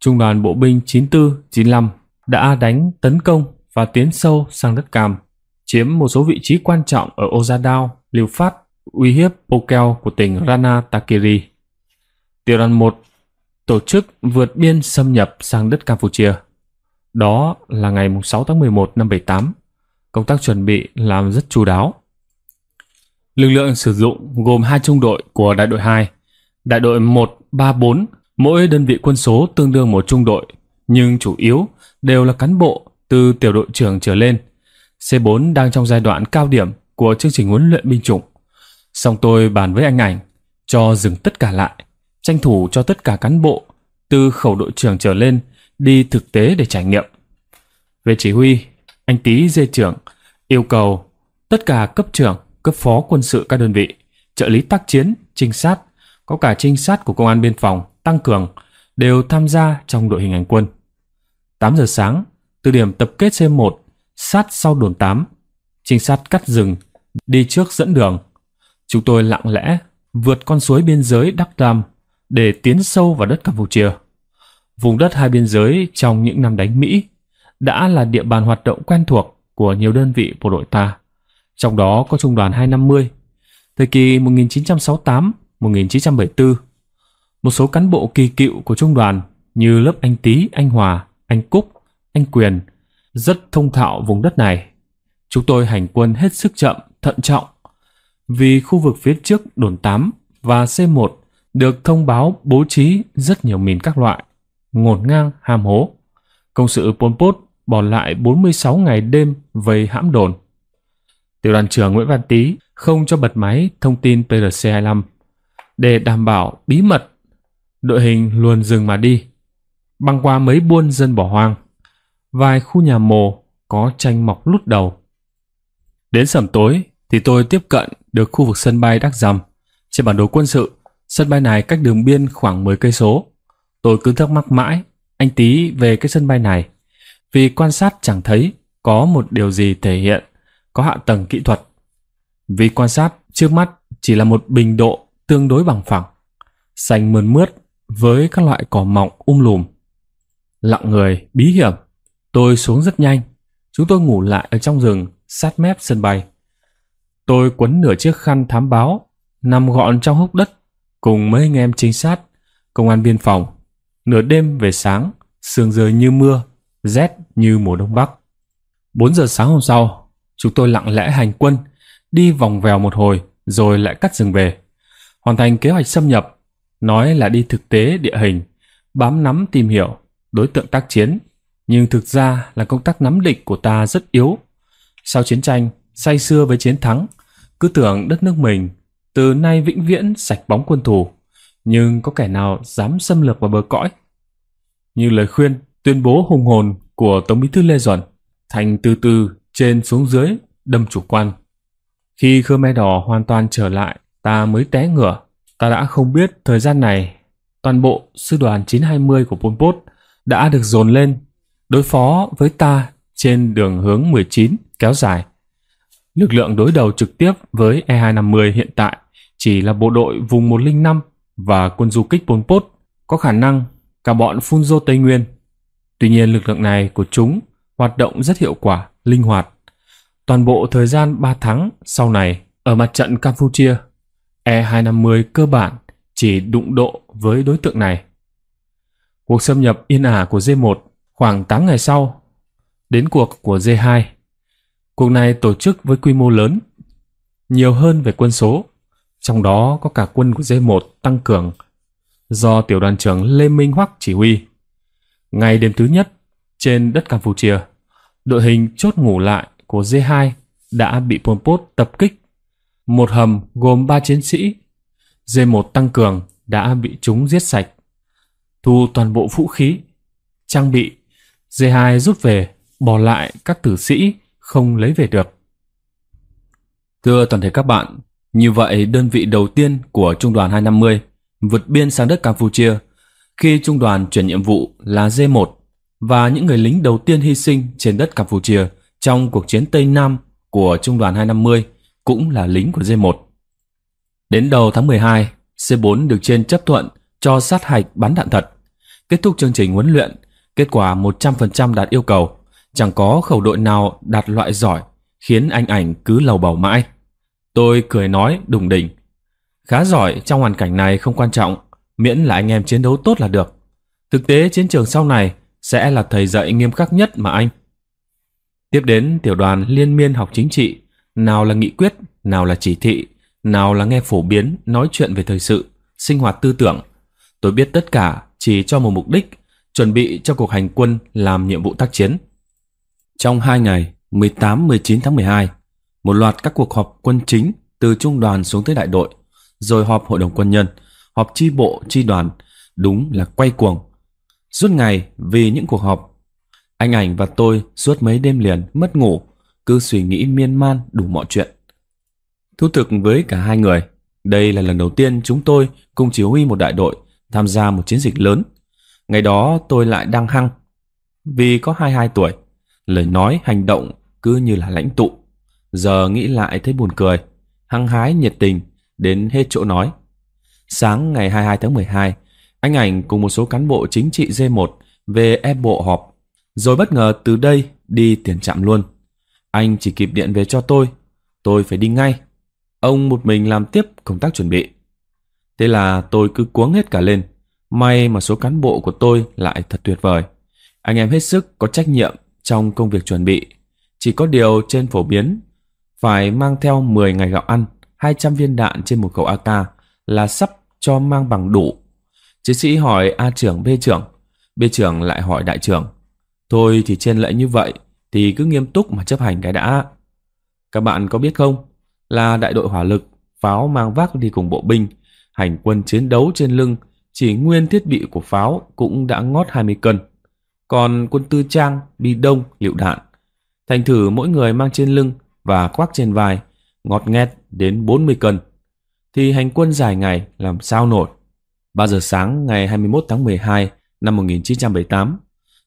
Trung đoàn Bộ binh 94, 95 đã đánh tấn công và tiến sâu sang đất Cam, chiếm một số vị trí quan trọng ở Ozadao, Liêu Phát, uy hiếp Pokeo của tỉnh Ranatakiri. Tiểu đoàn 1 tổ chức vượt biên xâm nhập sang đất Campuchia. Đó là ngày 6 tháng 11 năm 78. Công tác chuẩn bị làm rất chu đáo. Lực lượng sử dụng gồm 2 trung đội của đại đội 2, đại đội 1, 3, 4, mỗi đơn vị quân số tương đương một trung đội, nhưng chủ yếu đều là cán bộ từ tiểu đội trưởng trở lên. C4 đang trong giai đoạn cao điểm của chương trình huấn luyện binh chủng. Xong tôi bàn với anh Ảnh cho dừng tất cả lại, tranh thủ cho tất cả cán bộ từ khẩu đội trưởng trở lên đi thực tế để trải nghiệm. Về chỉ huy, anh Tý Dê trưởng yêu cầu tất cả cấp trưởng, cấp phó quân sự các đơn vị, trợ lý tác chiến, trinh sát, có cả trinh sát của công an biên phòng tăng cường đều tham gia trong đội hình hành quân. 8 giờ sáng, từ điểm tập kết C1 sát sau đồn 8, trinh sát cắt rừng đi trước dẫn đường. Chúng tôi lặng lẽ vượt con suối biên giới Đắk Đam để tiến sâu vào đất Campuchia. Vùng đất hai biên giới trong những năm đánh Mỹ đã là địa bàn hoạt động quen thuộc của nhiều đơn vị bộ đội ta, trong đó có Trung đoàn 250, thời kỳ 1968-1974. Một số cán bộ kỳ cựu của trung đoàn như lớp anh Tý, anh Hòa, anh Cúc, anh Quyền rất thông thạo vùng đất này. Chúng tôi hành quân hết sức chậm, thận trọng, vì khu vực phía trước đồn 8 và C1 được thông báo bố trí rất nhiều mìn các loại, ngổn ngang ham hố. Công sự Pol Pot bỏ lại 46 ngày đêm vây hãm đồn. Tiểu đoàn trưởng Nguyễn Văn Tý không cho bật máy thông tin PRC-25 để đảm bảo bí mật. Đội hình luồn rừng mà đi, băng qua mấy buôn dân bỏ hoang, vài khu nhà mồ có tranh mọc lút đầu. Đến sẩm tối thì tôi tiếp cận được khu vực sân bay Đắk Rằm. Trên bản đồ quân sự, sân bay này cách đường biên khoảng 10 cây số. Tôi cứ thắc mắc mãi, anh Tý về cái sân bay này, vì quan sát chẳng thấy có một điều gì thể hiện có hạ tầng kỹ thuật. Vì quan sát trước mắt chỉ là một bình độ tương đối bằng phẳng, xanh mơn mướt với các loại cỏ mọng lùm. Lặng người, bí hiểm, tôi xuống rất nhanh. Chúng tôi ngủ lại ở trong rừng sát mép sân bay. Tôi quấn nửa chiếc khăn thám báo, nằm gọn trong hốc đất cùng mấy anh em trinh sát, công an biên phòng. Nửa đêm về sáng, sương rơi như mưa, rét như mùa đông bắc. 4 giờ sáng hôm sau, chúng tôi lặng lẽ hành quân, đi vòng vèo một hồi rồi lại cắt rừng về, hoàn thành kế hoạch xâm nhập. Nói là đi thực tế địa hình, bám nắm tìm hiểu đối tượng tác chiến, nhưng thực ra là công tác nắm địch của ta rất yếu. Sau chiến tranh, say sưa với chiến thắng, cứ tưởng đất nước mình từ nay vĩnh viễn sạch bóng quân thù, nhưng có kẻ nào dám xâm lược vào bờ cõi. Như lời khuyên, tuyên bố hùng hồn của Tổng Bí thư Lê Duẩn, Thành từ từ trên xuống dưới đâm chủ quan. Khi Khmer Đỏ hoàn toàn trở lại, ta mới té ngửa. Ta đã không biết thời gian này, toàn bộ sư đoàn 920 của Pol Pot đã được dồn lên đối phó với ta trên đường hướng 19 kéo dài. Lực lượng đối đầu trực tiếp với E250 hiện tại chỉ là bộ đội vùng 105 và quân du kích Pol Pot, có khả năng cả bọn Phunro Tây Nguyên. Tuy nhiên lực lượng này của chúng hoạt động rất hiệu quả, linh hoạt. Toàn bộ thời gian 3 tháng sau này, ở mặt trận Campuchia, E250 cơ bản chỉ đụng độ với đối tượng này. Cuộc xâm nhập yên ả của D1 khoảng 8 ngày sau, đến cuộc của D2. Cuộc này tổ chức với quy mô lớn, nhiều hơn về quân số, trong đó có cả quân của D1 tăng cường, do tiểu đoàn trưởng Lê Minh Hoắc chỉ huy. Ngày đêm thứ nhất, trên đất Campuchia, đội hình chốt ngủ lại của D2 đã bị Pol Pot tập kích. Một hầm gồm 3 chiến sĩ, D1 tăng cường đã bị chúng giết sạch, thu toàn bộ vũ khí, trang bị. D2 rút về, bỏ lại các tử sĩ không lấy về được. Thưa toàn thể các bạn, như vậy đơn vị đầu tiên của Trung đoàn 250 vượt biên sang đất Campuchia khi Trung đoàn chuyển nhiệm vụ là D1 và những người lính đầu tiên hy sinh trên đất Campuchia trong cuộc chiến Tây Nam của Trung đoàn 250 cũng là lính của D1. Đến đầu tháng 12, C4 được trên chấp thuận cho sát hạch bắn đạn thật. Kết thúc chương trình huấn luyện, kết quả 100% đạt yêu cầu. Chẳng có khẩu đội nào đạt loại giỏi, khiến anh Ảnh cứ lầu bầu mãi. Tôi cười nói đùng đỉnh. Khá giỏi trong hoàn cảnh này không quan trọng, miễn là anh em chiến đấu tốt là được. Thực tế chiến trường sau này sẽ là thầy dạy nghiêm khắc nhất mà anh. Tiếp đến tiểu đoàn liên miên học chính trị, nào là nghị quyết, nào là chỉ thị, nào là nghe phổ biến nói chuyện về thời sự, sinh hoạt tư tưởng. Tôi biết tất cả chỉ cho một mục đích, chuẩn bị cho cuộc hành quân làm nhiệm vụ tác chiến. Trong 2 ngày 18-19 tháng 12, một loạt các cuộc họp quân chính từ trung đoàn xuống tới đại đội, rồi họp hội đồng quân nhân, họp chi bộ, chi đoàn, đúng là quay cuồng. Suốt ngày vì những cuộc họp, anh Ảnh và tôi suốt mấy đêm liền mất ngủ, cứ suy nghĩ miên man đủ mọi chuyện. Thú thực với cả hai người, đây là lần đầu tiên chúng tôi cùng chỉ huy một đại đội tham gia một chiến dịch lớn. Ngày đó tôi lại đang hăng, vì có 22 tuổi, lời nói hành động cứ như là lãnh tụ. Giờ nghĩ lại thấy buồn cười, hăng hái nhiệt tình đến hết chỗ nói. Sáng ngày 22 tháng 12, anh Ảnh cùng một số cán bộ chính trị D1 về ép bộ họp, rồi bất ngờ từ đây đi tiền trạm luôn. Anh chỉ kịp điện về cho tôi phải đi ngay. Ông một mình làm tiếp công tác chuẩn bị. Thế là tôi cứ cuống hết cả lên. May mà số cán bộ của tôi lại thật tuyệt vời. Anh em hết sức có trách nhiệm trong công việc chuẩn bị. Chỉ có điều trên phổ biến, phải mang theo 10 ngày gạo ăn, 200 viên đạn trên một khẩu AK là sắp cho mang bằng đủ. Chiến sĩ hỏi A trưởng, B trưởng. B trưởng lại hỏi đại trưởng. Thôi thì trên lệ như vậy thì cứ nghiêm túc mà chấp hành cái đã. Các bạn có biết không, là đại đội hỏa lực, pháo mang vác đi cùng bộ binh, hành quân chiến đấu trên lưng, chỉ nguyên thiết bị của pháo cũng đã ngót 20 cân. Còn quân tư trang, bi đông, lựu đạn, thành thử mỗi người mang trên lưng và khoác trên vai, ngót nghét đến 40 cân. Thì hành quân dài ngày làm sao nổi. 3 giờ sáng ngày 21 tháng 12 năm 1978,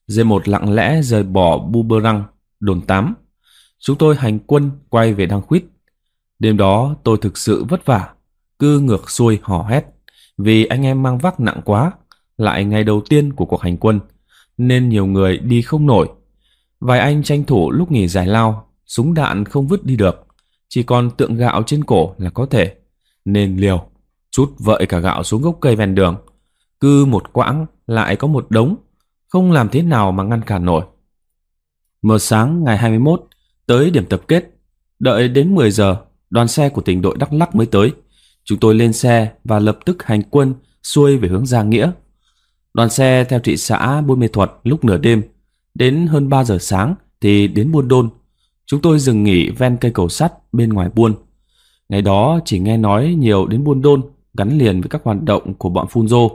D1 lặng lẽ rời bỏ Bù Bờ Răng, đồn 8. Chúng tôi hành quân quay về Đăng Khuyết. Đêm đó tôi thực sự vất vả, cứ ngược xuôi hò hét, vì anh em mang vác nặng quá, lại ngày đầu tiên của cuộc hành quân, nên nhiều người đi không nổi. Vài anh tranh thủ lúc nghỉ giải lao, súng đạn không vứt đi được, chỉ còn tượng gạo trên cổ là có thể, nên liều, chút vợi cả gạo xuống gốc cây ven đường. Cứ một quãng lại có một đống, không làm thế nào mà ngăn cản nổi. Mờ sáng ngày 21 tới điểm tập kết, đợi đến 10 giờ, đoàn xe của tỉnh đội Đắk Lắk mới tới. Chúng tôi lên xe và lập tức hành quân xuôi về hướng Gia Nghĩa. Đoàn xe theo thị xã Buôn Mê Thuật lúc nửa đêm, đến hơn 3 giờ sáng thì đến Buôn Đôn, Chúng tôi dừng nghỉ ven cây cầu sắt bên ngoài Buôn. Ngày đó chỉ nghe nói nhiều đến Buôn Đôn gắn liền với các hoạt động của bọn Phun Rô.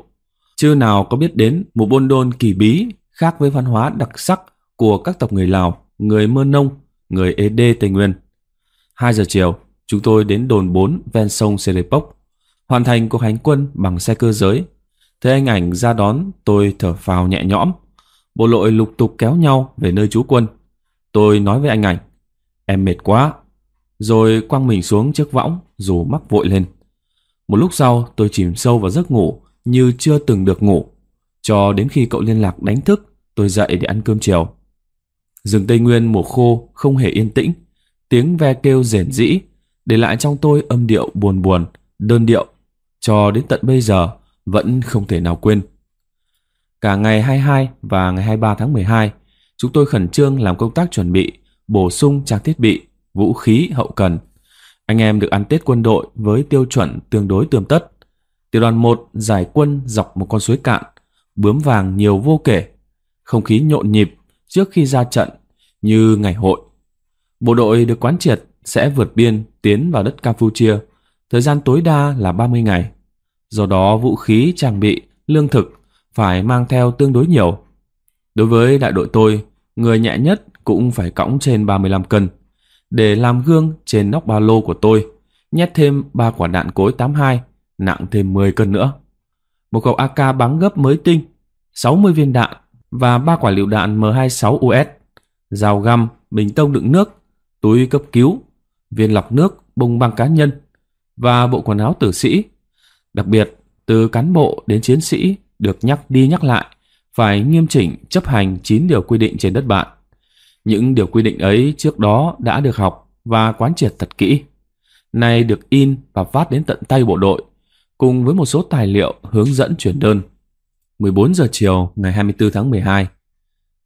Chưa nào có biết đến một Buôn Đôn kỳ bí khác với văn hóa đặc sắc của các tộc người Lào, người Mơ Nông, người Ế Đê Tây Nguyên. 2 giờ chiều, chúng tôi đến đồn 4 ven sông Serepok, hoàn thành cuộc hành quân bằng xe cơ giới. Thấy anh Ảnh ra đón, tôi thở phào nhẹ nhõm. Bộ đội lục tục kéo nhau về nơi trú quân. Tôi nói với anh Ảnh, em mệt quá, rồi quăng mình xuống chiếc võng dù mắc vội lên. Một lúc sau tôi chìm sâu vào giấc ngủ như chưa từng được ngủ, cho đến khi cậu liên lạc đánh thức tôi dậy để ăn cơm chiều. Rừng Tây Nguyên mùa khô không hề yên tĩnh, tiếng ve kêu rền rĩ để lại trong tôi âm điệu buồn buồn, đơn điệu, cho đến tận bây giờ vẫn không thể nào quên. Cả ngày 22 và ngày 23 tháng 12, chúng tôi khẩn trương làm công tác chuẩn bị, bổ sung trang thiết bị, vũ khí, hậu cần. Anh em được ăn Tết quân đội với tiêu chuẩn tương đối tươm tất. Tiểu đoàn 1 giải quân dọc một con suối cạn, bướm vàng nhiều vô kể. Không khí nhộn nhịp trước khi ra trận như ngày hội. Bộ đội được quán triệt sẽ vượt biên tiến vào đất Campuchia, thời gian tối đa là 30 ngày. Do đó vũ khí, trang bị, lương thực phải mang theo tương đối nhiều. Đối với đại đội tôi, người nhẹ nhất cũng phải cõng trên 35 cân. Để làm gương, trên nóc ba lô của tôi nhét thêm 3 quả đạn cối 82, nặng thêm 10 cân nữa, một khẩu AK bắn gấp mới tinh, 60 viên đạn và 3 quả lựu đạn M26 US, dao găm, bình tông đựng nước, túi cấp cứu, viên lọc nước, bông băng cá nhân và bộ quần áo tử sĩ. Đặc biệt, từ cán bộ đến chiến sĩ được nhắc đi nhắc lại phải nghiêm chỉnh chấp hành 9 điều quy định trên đất bạn. Những điều quy định ấy trước đó đã được học và quán triệt thật kỹ, nay được in và phát đến tận tay bộ đội, cùng với một số tài liệu hướng dẫn chuyển đơn. 14 giờ chiều ngày 24 tháng 12,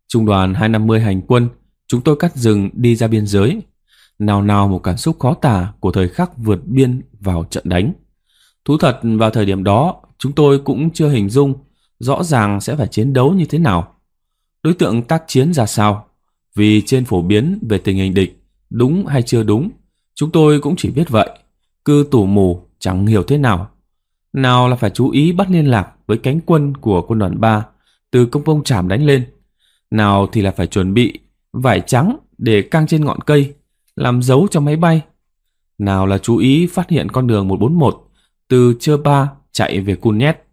Trung đoàn 250 hành quân, chúng tôi cắt rừng đi ra biên giới. Nào nào một cảm xúc khó tả của thời khắc vượt biên vào trận đánh. Thú thật vào thời điểm đó, chúng tôi cũng chưa hình dung rõ ràng sẽ phải chiến đấu như thế nào, đối tượng tác chiến ra sao. Vì trên phổ biến về tình hình địch, đúng hay chưa đúng, chúng tôi cũng chỉ biết vậy, cứ tù mù chẳng hiểu thế nào. Nào là phải chú ý bắt liên lạc với cánh quân của quân đoàn 3 từ công Bông Tràm đánh lên. Nào thì là phải chuẩn bị vải trắng để căng trên ngọn cây, làm dấu cho máy bay. Nào là chú ý phát hiện con đường 141 từ Chơ Ba chạy về Kon Nhét.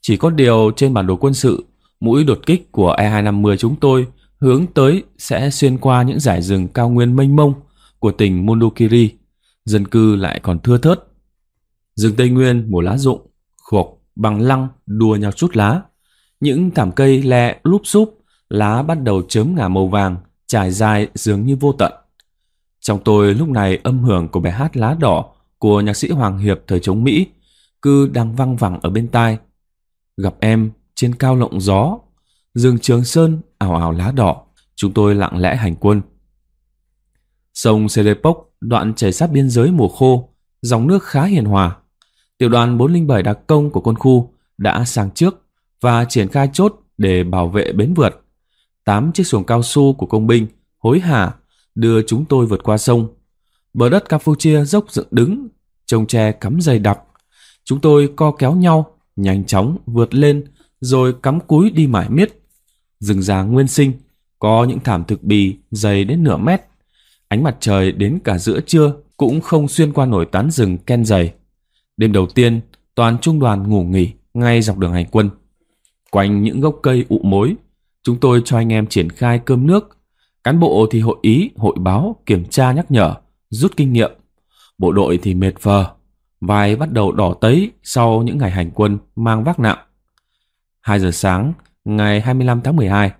Chỉ có điều trên bản đồ quân sự, mũi đột kích của E-250 chúng tôi hướng tới sẽ xuyên qua những dải rừng cao nguyên mênh mông của tỉnh Mondulkiri, dân cư lại còn thưa thớt. Rừng Tây Nguyên mùa lá rụng, khục, bằng lăng đua nhau chút lá. Những thảm cây le lúp xúp, lá bắt đầu chớm ngả màu vàng, trải dài dường như vô tận. Trong tôi lúc này âm hưởng của bài hát Lá Đỏ của nhạc sĩ Hoàng Hiệp thời chống Mỹ cứ đang văng vẳng ở bên tai. Gặp em trên cao lộng gió, rừng Trường Sơn ảo ảo lá đỏ, chúng tôi lặng lẽ hành quân. Sông Serepok đoạn chảy sát biên giới mùa khô, dòng nước khá hiền hòa. Tiểu đoàn 407 đặc công của quân khu đã sang trước và triển khai chốt để bảo vệ bến vượt. 8 chiếc xuồng cao su của công binh hối hả đưa chúng tôi vượt qua sông. Bờ đất Campuchia dốc dựng đứng, trông tre cắm dày đặc. Chúng tôi co kéo nhau, nhanh chóng vượt lên rồi cắm cúi đi mải miết. Rừng già nguyên sinh, có những thảm thực bì dày đến nửa mét. Ánh mặt trời đến cả giữa trưa cũng không xuyên qua nổi tán rừng ken dày. Đêm đầu tiên, toàn trung đoàn ngủ nghỉ ngay dọc đường hành quân. Quanh những gốc cây ụ mối, chúng tôi cho anh em triển khai cơm nước. Cán bộ thì hội ý, hội báo, kiểm tra nhắc nhở, rút kinh nghiệm. Bộ đội thì mệt phờ, vai bắt đầu đỏ tấy sau những ngày hành quân mang vác nặng. 2 giờ sáng, ngày 25 tháng 12,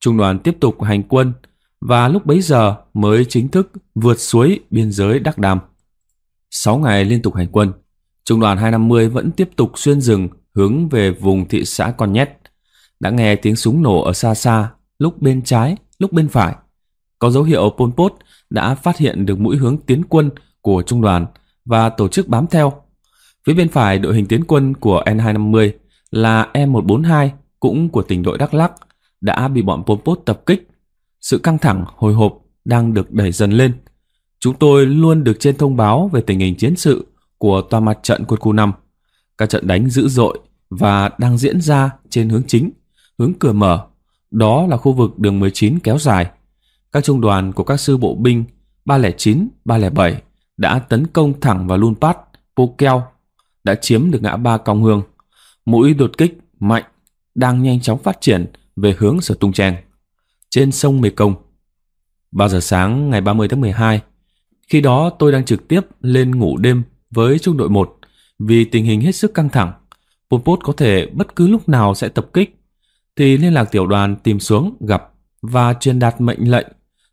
trung đoàn tiếp tục hành quân và lúc bấy giờ mới chính thức vượt suối biên giới Đắk Đam. 6 ngày liên tục hành quân, trung đoàn 250 vẫn tiếp tục xuyên rừng hướng về vùng thị xã Kon Nhét. Đã nghe tiếng súng nổ ở xa xa, lúc bên trái, lúc bên phải. Có dấu hiệu Pol Pot đã phát hiện được mũi hướng tiến quân của trung đoàn và tổ chức bám theo. Phía bên phải đội hình tiến quân của N250 là E-142 cũng của tỉnh đội Đắk Lắk đã bị bọn Pol Pot tập kích. Sự căng thẳng, hồi hộp đang được đẩy dần lên. Chúng tôi luôn được trên thông báo về tình hình chiến sự của toàn mặt trận quân khu 5. Các trận đánh dữ dội và đang diễn ra trên hướng chính, hướng cửa mở, đó là khu vực đường 19 kéo dài. Các trung đoàn của các sư bộ binh 309, 307 đã tấn công thẳng vào Luân Pát, Pô Keo, đã chiếm được ngã ba Cong Hương. Mũi đột kích mạnh đang nhanh chóng phát triển về hướng Sở Tung Treng trên sông Mekong. 3 giờ sáng ngày 30 tháng 12, khi đó tôi đang trực tiếp lên ngủ đêm với trung đội 1 vì tình hình hết sức căng thẳng. Pol Pot có thể bất cứ lúc nào sẽ tập kích, thì liên lạc tiểu đoàn tìm xuống gặp và truyền đạt mệnh lệnh.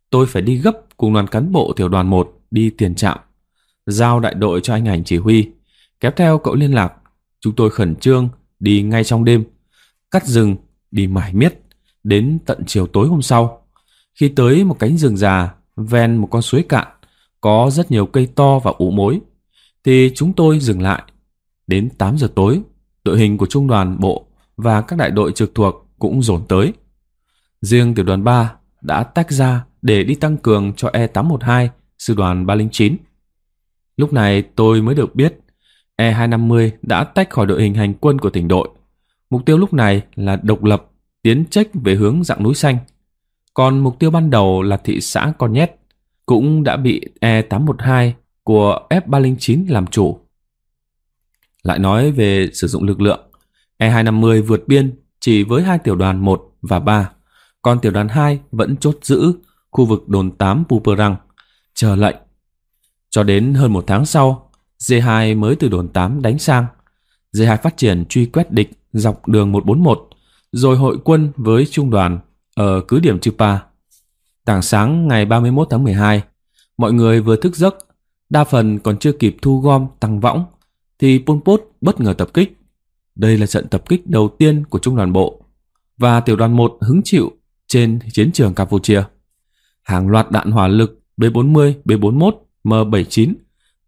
Tôi phải đi gấp cùng đoàn cán bộ tiểu đoàn 1 đi tiền trạm, giao đại đội cho anh Ảnh chỉ huy, kéo theo cậu liên lạc. Chúng tôi khẩn trương đi ngay trong đêm, cắt rừng, đi mải miết, đến tận chiều tối hôm sau. Khi tới một cánh rừng già, ven một con suối cạn, có rất nhiều cây to và ụ mối, thì chúng tôi dừng lại. Đến 8 giờ tối, đội hình của trung đoàn bộ và các đại đội trực thuộc cũng dồn tới. Riêng tiểu đoàn 3 đã tách ra để đi tăng cường cho E812, sư đoàn 309. Lúc này tôi mới được biết E250 đã tách khỏi đội hình hành quân của tỉnh đội. Mục tiêu lúc này là độc lập, tiến trách về hướng dặng núi Xanh. Còn mục tiêu ban đầu là thị xã Kon Nhét, cũng đã bị E812 của F309 làm chủ. Lại nói về sử dụng lực lượng, E250 vượt biên chỉ với hai tiểu đoàn 1 và 3, còn tiểu đoàn 2 vẫn chốt giữ khu vực đồn 8 Bù Bờ Răng, chờ lệnh. Cho đến hơn một tháng sau, D2 mới từ đồn 8 đánh sang. D2 phát triển truy quét địch dọc đường 141, rồi hội quân với trung đoàn ở cứ điểm Chupa. Tảng sáng ngày 31 tháng 12, mọi người vừa thức giấc, đa phần còn chưa kịp thu gom tăng võng, thì Pol Pot bất ngờ tập kích. Đây là trận tập kích đầu tiên của trung đoàn bộ và tiểu đoàn 1 hứng chịu trên chiến trường Campuchia. Hàng loạt đạn hỏa lực B40, B41, M79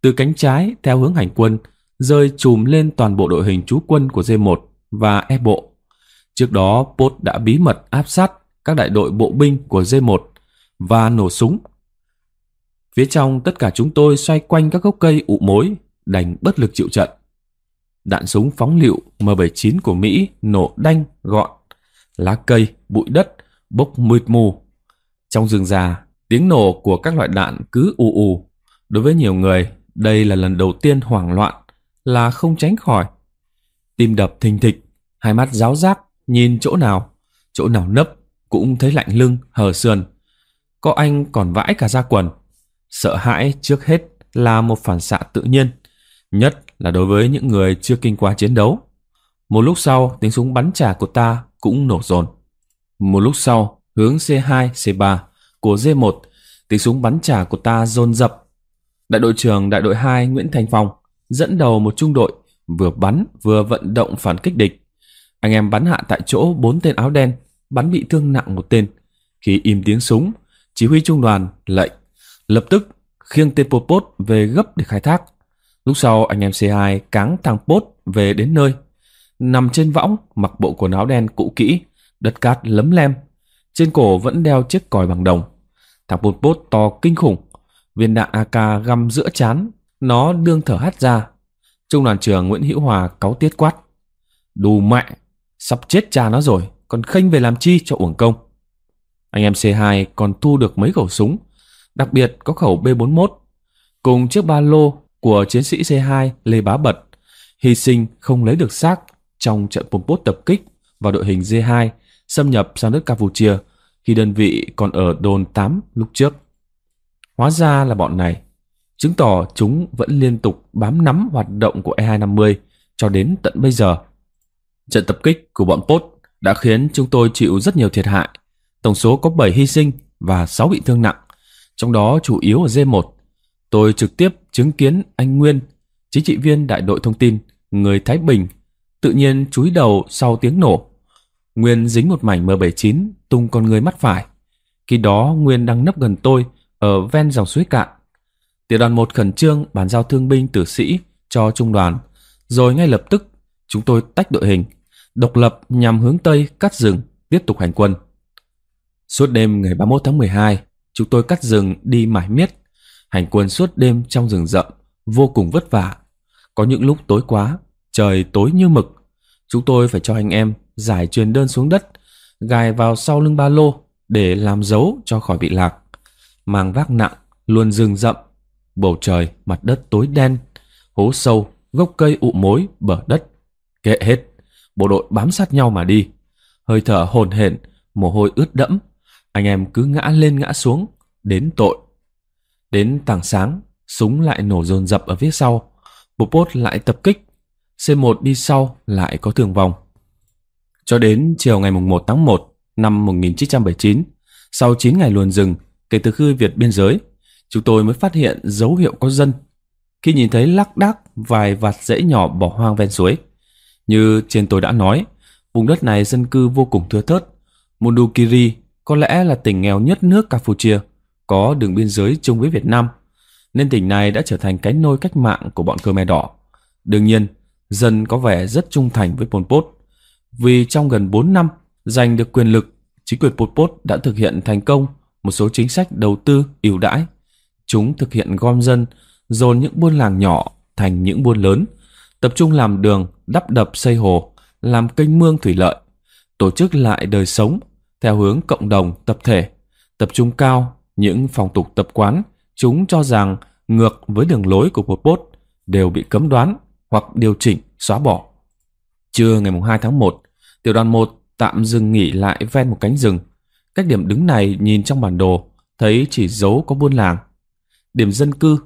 từ cánh trái theo hướng hành quân rơi chùm lên toàn bộ đội hình trú quân của D1 và E bộ. Trước đó, Pot đã bí mật áp sát các đại đội bộ binh của D1 và nổ súng. Phía trong, tất cả chúng tôi xoay quanh các gốc cây ụ mối, đành bất lực chịu trận. Đạn súng phóng lựu M79 của Mỹ nổ đanh gọn, lá cây, bụi đất bốc mịt mù. Trong rừng già, tiếng nổ của các loại đạn cứ ù ù. Đối với nhiều người, đây là lần đầu tiên hoảng loạn là không tránh khỏi. Tim đập thình thịch, hai mắt ráo rác, nhìn chỗ nào nấp cũng thấy lạnh lưng, hở sườn. Có anh còn vãi cả ra quần. Sợ hãi trước hết là một phản xạ tự nhiên, nhất là đối với những người chưa kinh qua chiến đấu. Một lúc sau, tiếng súng bắn trả của ta cũng nổ dồn. Một lúc sau, hướng C2, C3 của D1, tiếng súng bắn trả của ta dồn dập. Đại đội trưởng đại đội 2 Nguyễn Thanh Phong dẫn đầu một trung đội vừa bắn vừa vận động phản kích địch. Anh em bắn hạ tại chỗ 4 tên áo đen, bắn bị thương nặng một tên. Khi im tiếng súng, chỉ huy trung đoàn lệnh lập tức khiêng tên Pol Pot về gấp để khai thác. Lúc sau, anh em C2 cáng thằng Pot về đến nơi, nằm trên võng, mặc bộ quần áo đen cũ kỹ, đất cát lấm lem, trên cổ vẫn đeo chiếc còi bằng đồng. Thằng Pol Pot to kinh khủng, viên đạn AK găm giữa trán, nó đương thở hắt ra. Trung đoàn trưởng Nguyễn Hữu Hòa cáu tiết quát: "Đù mẹ, sắp chết cha nó rồi, còn khênh về làm chi cho uổng công." Anh em C2 còn thu được mấy khẩu súng, đặc biệt có khẩu B41 cùng chiếc ba lô của chiến sĩ C2 Lê Bá Bật, hy sinh không lấy được xác trong trận Pol Pot tập kích vào đội hình D2 xâm nhập sang nước Campuchia khi đơn vị còn ở đồn 8 lúc trước. Hóa ra là bọn này, chứng tỏ chúng vẫn liên tục bám nắm hoạt động của E250 cho đến tận bây giờ. Trận tập kích của bọn Pot đã khiến chúng tôi chịu rất nhiều thiệt hại, tổng số có 7 hy sinh và 6 bị thương nặng, trong đó chủ yếu ở D1. Tôi trực tiếp chứng kiến anh Nguyên, chính trị viên đại đội thông tin, người Thái Bình, tự nhiên chúi đầu sau tiếng nổ. Nguyên dính một mảnh M79 tung con người mắt phải. Khi đó Nguyên đang nấp gần tôi ở ven dòng suối cạn. Tiểu đoàn 1 khẩn trương bàn giao thương binh tử sĩ cho trung đoàn, rồi ngay lập tức chúng tôi tách đội hình, độc lập nhằm hướng Tây cắt rừng, tiếp tục hành quân. Suốt đêm ngày 31 tháng 12, chúng tôi cắt rừng đi mải miết, hành quân suốt đêm trong rừng rậm, vô cùng vất vả. Có những lúc tối quá, trời tối như mực, chúng tôi phải cho anh em giải truyền đơn xuống đất, gài vào sau lưng ba lô để làm dấu cho khỏi bị lạc. Mang vác nặng, luôn rừng rậm, bầu trời, mặt đất tối đen, hố sâu, gốc cây ụ mối, bờ đất. Kệ hết, bộ đội bám sát nhau mà đi. Hơi thở hổn hển, mồ hôi ướt đẫm, anh em cứ ngã lên ngã xuống, đến tội. Đến tảng sáng, súng lại nổ dồn dập ở phía sau, Pol Pot lại tập kích, C1 đi sau lại có thương vong. Cho đến chiều ngày 1 tháng 1 năm 1979, sau 9 ngày luồn rừng kể từ khi vượt biên giới, chúng tôi mới phát hiện dấu hiệu có dân. Khi nhìn thấy lác đác vài vạt rễ nhỏ bỏ hoang ven suối, như trên tôi đã nói, vùng đất này dân cư vô cùng thưa thớt. Mondulkiri có lẽ là tỉnh nghèo nhất nước Campuchia, có đường biên giới chung với Việt Nam, nên tỉnh này đã trở thành cái nôi cách mạng của bọn Khmer Đỏ. Đương nhiên, dân có vẻ rất trung thành với Pol Pot, vì trong gần 4 năm giành được quyền lực, chính quyền Pol Pot đã thực hiện thành công một số chính sách đầu tư ưu đãi. Chúng thực hiện gom dân, dồn những buôn làng nhỏ thành những buôn lớn, tập trung làm đường, đắp đập xây hồ, làm kênh mương thủy lợi, tổ chức lại đời sống theo hướng cộng đồng tập thể, tập trung cao những phong tục tập quán chúng cho rằng ngược với đường lối của Pol Pot đều bị cấm đoán hoặc điều chỉnh, xóa bỏ. Trưa ngày 2 tháng 1, tiểu đoàn 1 tạm dừng nghỉ lại ven một cánh rừng. Cách điểm đứng này nhìn trong bản đồ, thấy chỉ dấu có buôn làng. Điểm dân cư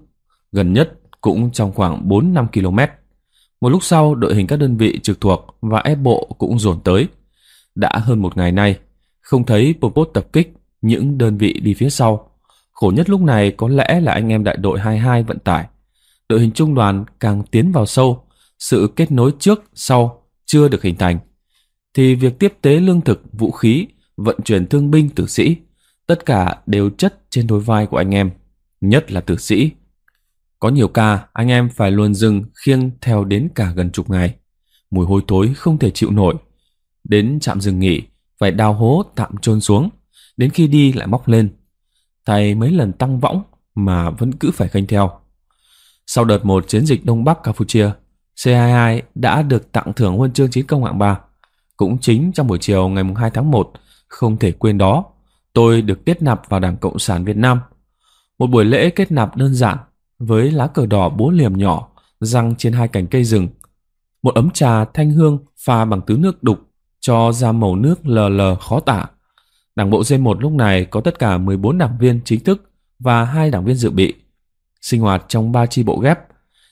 gần nhất cũng trong khoảng 4-5 km. Một lúc sau, đội hình các đơn vị trực thuộc và ép bộ cũng dồn tới. Đã hơn một ngày nay, không thấy Pol Pot tập kích những đơn vị đi phía sau. Khổ nhất lúc này có lẽ là anh em đại đội 22 vận tải. Đội hình trung đoàn càng tiến vào sâu, sự kết nối trước, sau chưa được hình thành, thì việc tiếp tế lương thực, vũ khí, vận chuyển thương binh tử sĩ, tất cả đều chất trên đôi vai của anh em, nhất là tử sĩ. Có nhiều ca, anh em phải luồn rừng khiêng theo đến cả gần chục ngày. Mùi hôi thối không thể chịu nổi. Đến trạm dừng nghỉ, phải đào hố tạm chôn xuống, đến khi đi lại móc lên. Thầy mấy lần tăng võng mà vẫn cứ phải khênh theo. Sau đợt một chiến dịch Đông Bắc Campuchia, C22 đã được tặng thưởng huân chương chiến công hạng 3. Cũng chính trong buổi chiều ngày 2 tháng 1, không thể quên đó, tôi được kết nạp vào Đảng Cộng sản Việt Nam. Một buổi lễ kết nạp đơn giản, với lá cờ đỏ búa liềm nhỏ giăng trên hai cành cây rừng, một ấm trà thanh hương pha bằng tứ nước đục cho ra màu nước lờ lờ khó tả. Đảng bộ D1 lúc này có tất cả 14 đảng viên chính thức và 2 đảng viên dự bị, sinh hoạt trong 3 chi bộ ghép.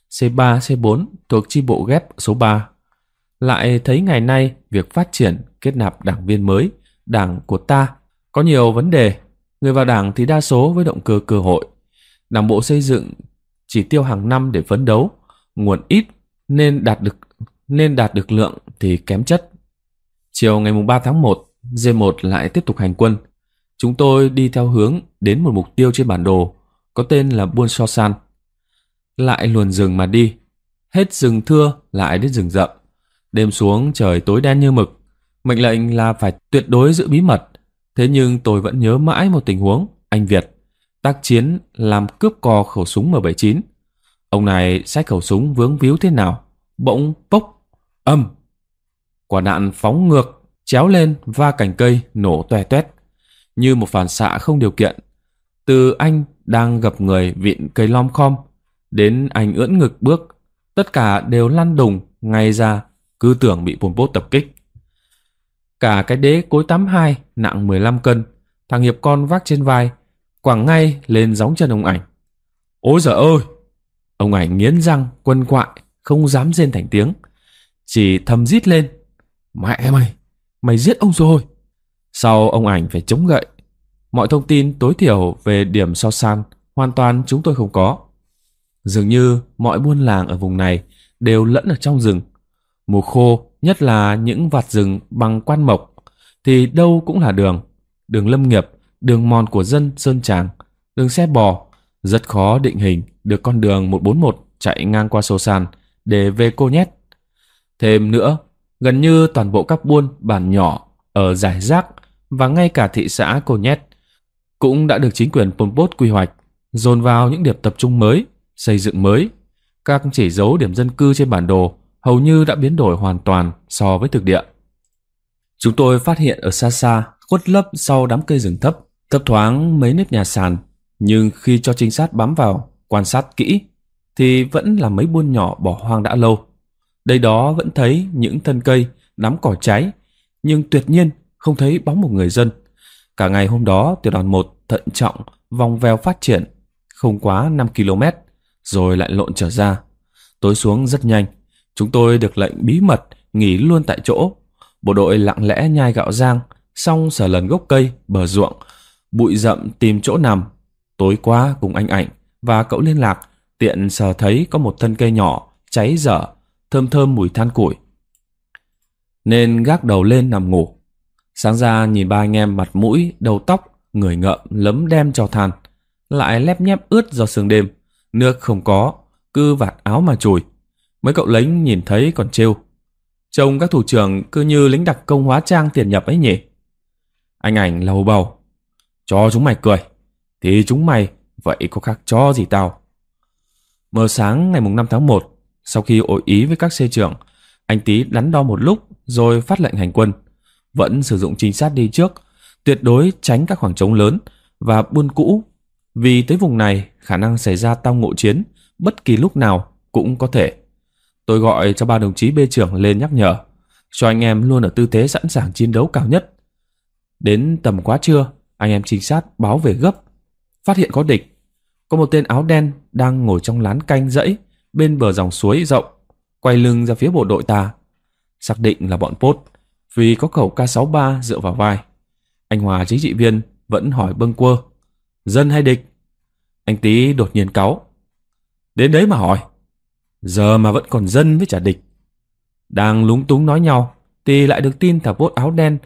C3, C4 thuộc chi bộ ghép số 3. Lại thấy ngày nay việc phát triển kết nạp đảng viên mới, đảng của ta có nhiều vấn đề. Người vào đảng thì đa số với động cơ cơ hội. Đảng bộ xây dựng chỉ tiêu hàng năm để phấn đấu, nguồn ít nên đạt được lượng thì kém chất. Chiều ngày 3 tháng 1, D1 lại tiếp tục hành quân. Chúng tôi đi theo hướng đến một mục tiêu trên bản đồ có tên là Buôn So San. Lại luồn rừng mà đi, hết rừng thưa lại đến rừng rậm. Đêm xuống trời tối đen như mực, mệnh lệnh là phải tuyệt đối giữ bí mật. Thế nhưng tôi vẫn nhớ mãi một tình huống anh Việt tác chiến làm cướp cò khẩu súng M79. Ông này xách khẩu súng vướng víu thế nào, bỗng bốc âm, quả đạn phóng ngược chéo lên va cành cây nổ toe toét. Như một phản xạ không điều kiện, từ anh đang gập người vịn cây lom khom đến anh ưỡn ngực bước, tất cả đều lăn đùng ngay ra, cứ tưởng bị Pol Pot tập kích. Cả cái đế cối 82 nặng 15 cân, thằng Hiệp Con vác trên vai, quẳng ngay lên gióng chân ông Ảnh. Ôi giời ơi! Ông Ảnh nghiến răng, quằn quại, không dám rên thành tiếng, chỉ thầm rít lên. Mẹ mày! Mày giết ông rồi! Sau ông Ảnh phải chống gậy. Mọi thông tin tối thiểu về điểm So San hoàn toàn chúng tôi không có. Dường như mọi buôn làng ở vùng này đều lẫn ở trong rừng. Mùa khô, nhất là những vạt rừng bằng quan mộc, thì đâu cũng là đường. Đường lâm nghiệp, đường mòn của dân Sơn Tràng, đường xe bò. Rất khó định hình được con đường 141 chạy ngang qua So San để về Kon Nhét. Thêm nữa, gần như toàn bộ các buôn, bản nhỏ ở rải rác và ngay cả thị xã Kon Nhét cũng đã được chính quyền Pol Pot quy hoạch, dồn vào những điểm tập trung mới, xây dựng mới. Các chỉ dấu điểm dân cư trên bản đồ hầu như đã biến đổi hoàn toàn so với thực địa. Chúng tôi phát hiện ở xa xa, khuất lấp sau đám cây rừng thấp, thấp thoáng mấy nếp nhà sàn, nhưng khi cho trinh sát bám vào, quan sát kỹ, thì vẫn là mấy buôn nhỏ bỏ hoang đã lâu. Đây đó vẫn thấy những thân cây, đám cỏ cháy, nhưng tuyệt nhiên không thấy bóng một người dân. Cả ngày hôm đó, tiểu đoàn 1 thận trọng vòng vèo phát triển, không quá 5 km, rồi lại lộn trở ra. Tối xuống rất nhanh, chúng tôi được lệnh bí mật nghỉ luôn tại chỗ. Bộ đội lặng lẽ nhai gạo rang, xong sờ lần gốc cây, bờ ruộng, bụi rậm tìm chỗ nằm. Tối qua cùng anh Ảnh và cậu liên lạc, tiện sờ thấy có một thân cây nhỏ, cháy dở, thơm thơm mùi than củi, nên gác đầu lên nằm ngủ. Sáng ra nhìn ba anh em mặt mũi, đầu tóc, người ngợm lấm đem cho than, lại lép nhép ướt do sương đêm, nước không có, cứ vạt áo mà chùi. Mấy cậu lính nhìn thấy còn trêu: trông các thủ trưởng cứ như lính đặc công hóa trang tiền nhập ấy nhỉ. Anh Ảnh lầu bầu: cho chúng mày cười thì chúng mày vậy có khác cho gì tao. Mờ sáng ngày 5 tháng 1, sau khi hội ý với các xe trưởng, anh Tý đắn đo một lúc rồi phát lệnh hành quân. Vẫn sử dụng trinh sát đi trước, tuyệt đối tránh các khoảng trống lớn và buôn cũ, vì tới vùng này khả năng xảy ra tao ngộ chiến bất kỳ lúc nào cũng có thể. Tôi gọi cho ba đồng chí bê trưởng lên nhắc nhở, cho anh em luôn ở tư thế sẵn sàng chiến đấu cao nhất. Đến tầm quá trưa, anh em trinh sát báo về gấp, phát hiện có địch. Có một tên áo đen đang ngồi trong lán canh dãy bên bờ dòng suối rộng, quay lưng ra phía bộ đội ta. Xác định là bọn Pốt, vì có khẩu K63 dựa vào vai. Anh Hòa chính trị viên vẫn hỏi bâng quơ: dân hay địch? Anh Tý đột nhiên cáu: đến đấy mà hỏi, giờ mà vẫn còn dân với trả địch. Đang lúng túng nói nhau thì lại được tin thả Pốt áo đen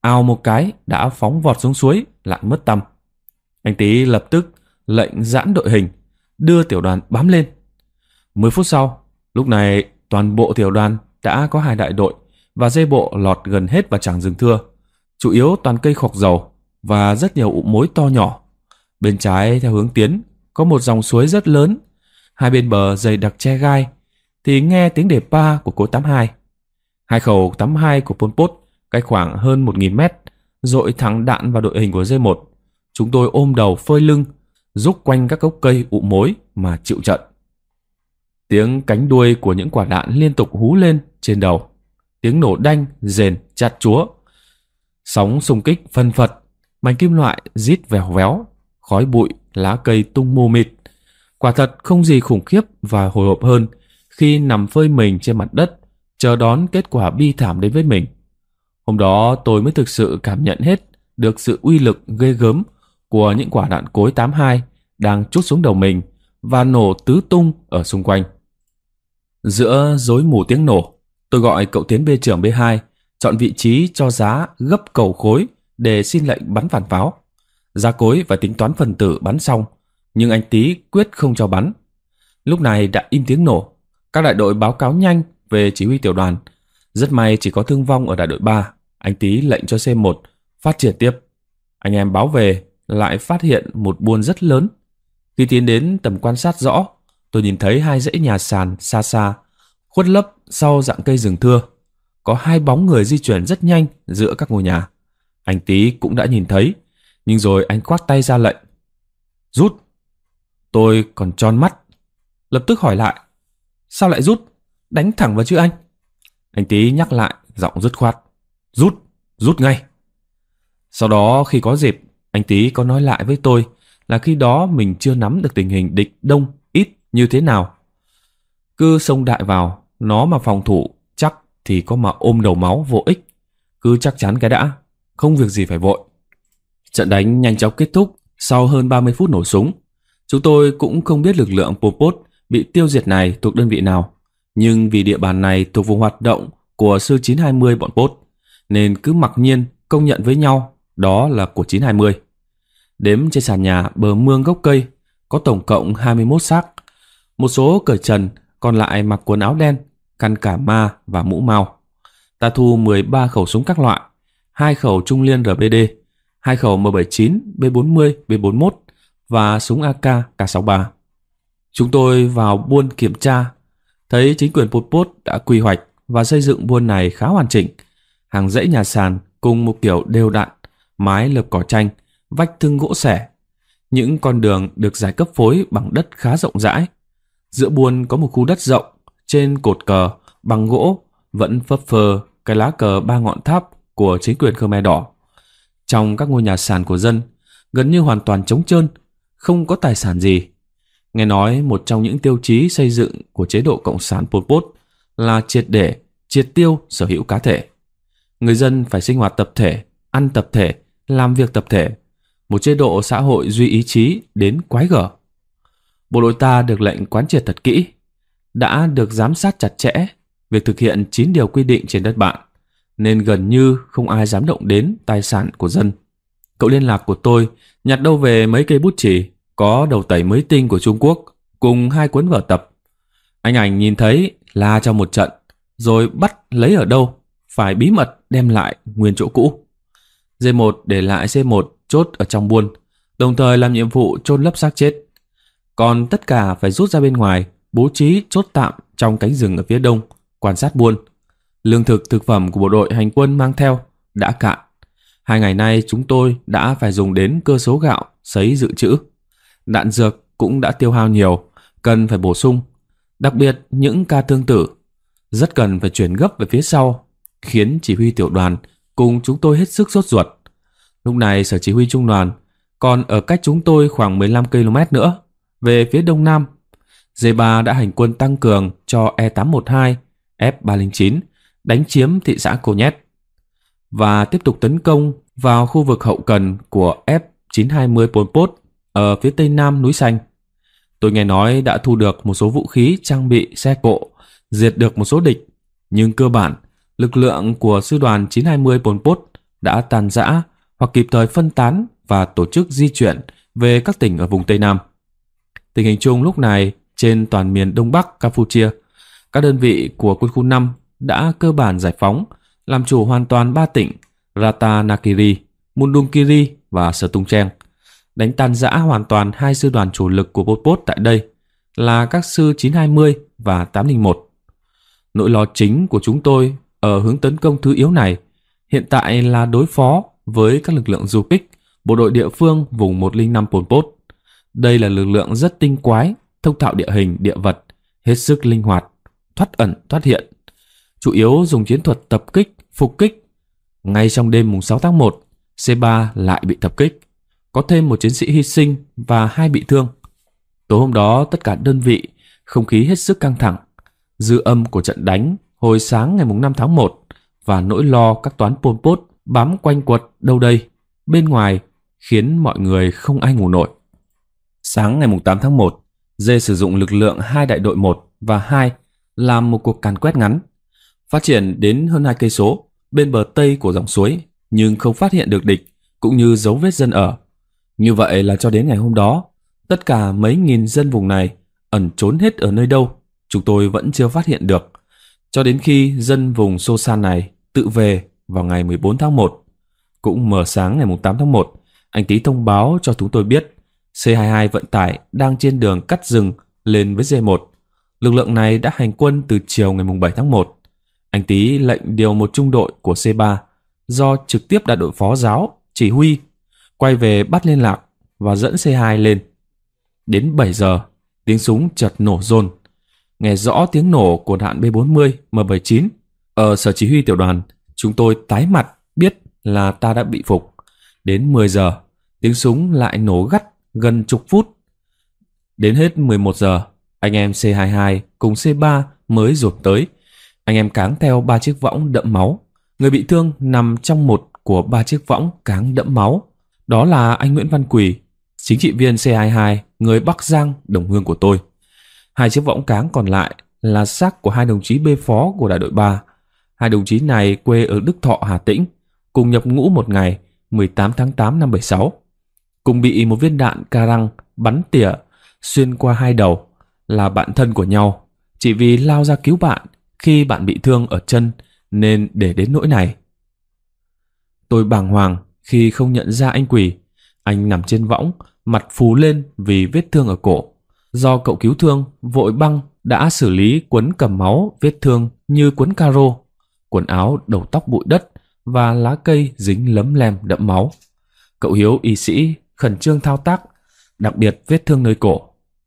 ào một cái đã phóng vọt xuống suối, lại mất tăm. Anh Tý lập tức lệnh giãn đội hình, đưa tiểu đoàn bám lên. 10 phút sau, lúc này toàn bộ tiểu đoàn đã có 2 đại đội và dây bộ lọt gần hết vào tràng rừng thưa, chủ yếu toàn cây khọc dầu và rất nhiều ụ mối to nhỏ. Bên trái theo hướng tiến có một dòng suối rất lớn, hai bên bờ dày đặc tre gai, thì nghe tiếng đề pa của cối 82. Hai khẩu 82 của Pol Pot cách khoảng hơn 1000 mét, dội thẳng đạn vào đội hình của dây 1. Chúng tôi ôm đầu phơi lưng, rúc quanh các gốc cây ụ mối mà chịu trận. Tiếng cánh đuôi của những quả đạn liên tục hú lên trên đầu, tiếng nổ đanh, rền, chát chúa. Sóng xung kích phân phật, mảnh kim loại rít vèo véo, khói bụi, lá cây tung mù mịt. Quả thật không gì khủng khiếp và hồi hộp hơn khi nằm phơi mình trên mặt đất, chờ đón kết quả bi thảm đến với mình. Hôm đó tôi mới thực sự cảm nhận hết được sự uy lực ghê gớm của những quả đạn cối 82 đang trút xuống đầu mình và nổ tứ tung ở xung quanh. Giữa rối mù tiếng nổ, tôi gọi cậu Tiến bê trưởng B2 chọn vị trí cho giá gấp cầu khối để xin lệnh bắn phản pháo. Giá cối và tính toán phần tử bắn xong, nhưng anh Tý quyết không cho bắn. Lúc này đã im tiếng nổ, các đại đội báo cáo nhanh về chỉ huy tiểu đoàn. Rất may chỉ có thương vong ở đại đội 3, anh Tý lệnh cho C1 phát triển tiếp. Anh em báo về lại phát hiện một buôn rất lớn. Khi tiến đến tầm quan sát rõ, tôi nhìn thấy 2 dãy nhà sàn xa xa, khuất lấp sau rặng cây rừng thưa. Có 2 bóng người di chuyển rất nhanh giữa các ngôi nhà. Anh Tý cũng đã nhìn thấy, nhưng rồi anh khoát tay ra lệnh: rút! Tôi còn tròn mắt, lập tức hỏi lại: sao lại rút? Đánh thẳng vào chứ anh? Anh Tý nhắc lại giọng dứt khoát: rút! Rút ngay! Sau đó khi có dịp, anh Tý có nói lại với tôi là khi đó mình chưa nắm được tình hình địch đông ít như thế nào. Cứ xông đại vào, nó mà phòng thủ chắc thì có mà ôm đầu máu vô ích. Cứ chắc chắn cái đã, không việc gì phải vội. Trận đánh nhanh chóng kết thúc sau hơn 30 phút nổ súng. Chúng tôi cũng không biết lực lượng Pol Pot bị tiêu diệt này thuộc đơn vị nào, nhưng vì địa bàn này thuộc vùng hoạt động của sư 920 bọn Pốt, nên cứ mặc nhiên công nhận với nhau đó là của 920. Đếm trên sàn nhà, bờ mương, gốc cây có tổng cộng 21 xác, một số cởi trần, còn lại mặc quần áo đen, khăn cả ma và mũ mao. Ta thu 13 khẩu súng các loại, 2 khẩu trung liên RBD, hai khẩu M79, B40, B41 và súng AK K63. Chúng tôi vào buôn kiểm tra, thấy chính quyền Pol Pot đã quy hoạch và xây dựng buôn này khá hoàn chỉnh. Hàng dãy nhà sàn cùng một kiểu đều đặn, mái lợp cỏ tranh, vách thưng gỗ xẻ. Những con đường được giải cấp phối bằng đất khá rộng rãi. Giữa buôn có một khu đất rộng, trên cột cờ bằng gỗ vẫn phấp phờ cái lá cờ ba ngọn tháp của chính quyền Khmer Đỏ. Trong các ngôi nhà sàn của dân, gần như hoàn toàn trống trơn, không có tài sản gì. Nghe nói một trong những tiêu chí xây dựng của chế độ Cộng sản Pol Pot là triệt tiêu sở hữu cá thể. Người dân phải sinh hoạt tập thể, ăn tập thể, làm việc tập thể. Một chế độ xã hội duy ý chí đến quái gở. Bộ đội ta được lệnh quán triệt thật kỹ, đã được giám sát chặt chẽ việc thực hiện 9 điều quy định trên đất bạn, nên gần như không ai dám động đến tài sản của dân. Cậu liên lạc của tôi nhặt đâu về mấy cây bút chì có đầu tẩy mới tinh của Trung Quốc cùng hai cuốn vở tập. Anh Ảnh nhìn thấy la trong một trận, rồi bắt lấy ở đâu phải bí mật đem lại nguyên chỗ cũ. D1 để lại C1 chốt ở trong buôn, đồng thời làm nhiệm vụ chôn lấp xác chết. Còn tất cả phải rút ra bên ngoài, bố trí chốt tạm trong cánh rừng ở phía đông, quan sát buôn. Lương thực thực phẩm của bộ đội hành quân mang theo đã cạn. 2 ngày nay chúng tôi đã phải dùng đến cơ số gạo sấy dự trữ. Đạn dược cũng đã tiêu hao nhiều, cần phải bổ sung. Đặc biệt những ca thương tử rất cần phải chuyển gấp về phía sau, khiến chỉ huy tiểu đoàn cùng chúng tôi hết sức sốt ruột. Lúc này sở chỉ huy trung đoàn còn ở cách chúng tôi khoảng 15 km nữa, về phía đông nam. D3 đã hành quân tăng cường cho E812, F309 đánh chiếm thị xã Kon Nhét và tiếp tục tấn công vào khu vực hậu cần của F920 Pol Pot ở phía tây nam núi Xanh. Tôi nghe nói đã thu được một số vũ khí, trang bị, xe cộ, diệt được một số địch, nhưng cơ bản lực lượng của sư đoàn 920 Pol Pot đã tàn rã hoặc kịp thời phân tán và tổ chức di chuyển về các tỉnh ở vùng Tây Nam. Tình hình chung lúc này trên toàn miền Đông Bắc Campuchia, các đơn vị của quân khu 5 đã cơ bản giải phóng, làm chủ hoàn toàn 3 tỉnh Ratanakiri, Mondulkiri và Sở Tung Trang, đánh tan rã hoàn toàn 2 sư đoàn chủ lực của Pol Pot tại đây là các sư 920 và 801. Nỗi lo chính của chúng tôi ở hướng tấn công thứ yếu này hiện tại là đối phó với các lực lượng du kích, bộ đội địa phương vùng 105 Pol Pot. Đây là lực lượng rất tinh quái, thông thạo địa hình, địa vật, hết sức linh hoạt, thoát ẩn, thoát hiện. Chủ yếu dùng chiến thuật tập kích, phục kích. Ngay trong đêm mùng 6 tháng 1, C3 lại bị tập kích. Có thêm một chiến sĩ hy sinh và 2 bị thương. Tối hôm đó, tất cả đơn vị, không khí hết sức căng thẳng. Dư âm của trận đánh hồi sáng ngày mùng 5 tháng 1 và nỗi lo các toán Pol Pot bám quanh quật đâu đây, bên ngoài khiến mọi người không ai ngủ nổi. Sáng ngày 8 tháng 1, Dê sử dụng lực lượng 2 đại đội 1 và 2 làm một cuộc càn quét ngắn, phát triển đến hơn 2 cây số bên bờ tây của dòng suối nhưng không phát hiện được địch cũng như dấu vết dân ở. Như vậy là cho đến ngày hôm đó, tất cả mấy nghìn dân vùng này ẩn trốn hết ở nơi đâu, chúng tôi vẫn chưa phát hiện được. Cho đến khi dân vùng Sô San này tự về vào ngày 14 tháng 1, cũng mờ sáng ngày 8 tháng 1, anh Tý thông báo cho chúng tôi biết C22 vận tải đang trên đường cắt rừng lên với D1. Lực lượng này đã hành quân từ chiều ngày 7 tháng 1. Anh Tý lệnh điều một trung đội của C3 do trực tiếp đại đội phó giáo chỉ huy quay về bắt liên lạc và dẫn C2 lên. Đến 7 giờ, tiếng súng chợt nổ dồn. Nghe rõ tiếng nổ của đạn B40 M79 ở sở chỉ huy tiểu đoàn, chúng tôi tái mặt biết là ta đã bị phục. Đến 10 giờ, tiếng súng lại nổ gắt gần chục phút. Đến hết 11 giờ, anh em C22 cùng C3 mới dồn tới. Anh em cáng theo 3 chiếc võng đẫm máu. Người bị thương nằm trong một của 3 chiếc võng cáng đẫm máu. Đó là anh Nguyễn Văn Quỳ, chính trị viên C22, người Bắc Giang, đồng hương của tôi. 2 chiếc võng cáng còn lại là xác của 2 đồng chí bê phó của đại đội 3. 2 đồng chí này quê ở Đức Thọ, Hà Tĩnh, cùng nhập ngũ một ngày 18 tháng 8 năm 76. Cùng bị một viên đạn karang bắn tỉa xuyên qua 2 đầu, là bạn thân của nhau. Chỉ vì lao ra cứu bạn khi bạn bị thương ở chân nên để đến nỗi này. Tôi bàng hoàng Khi không nhận ra anh Quỳ, anh nằm trên võng, mặt phù lên vì vết thương ở cổ. Do cậu cứu thương, vội băng đã xử lý quấn cầm máu vết thương như quấn caro, quần áo đầu tóc bụi đất và lá cây dính lấm lem đẫm máu. Cậu Hiếu y sĩ khẩn trương thao tác, đặc biệt vết thương nơi cổ.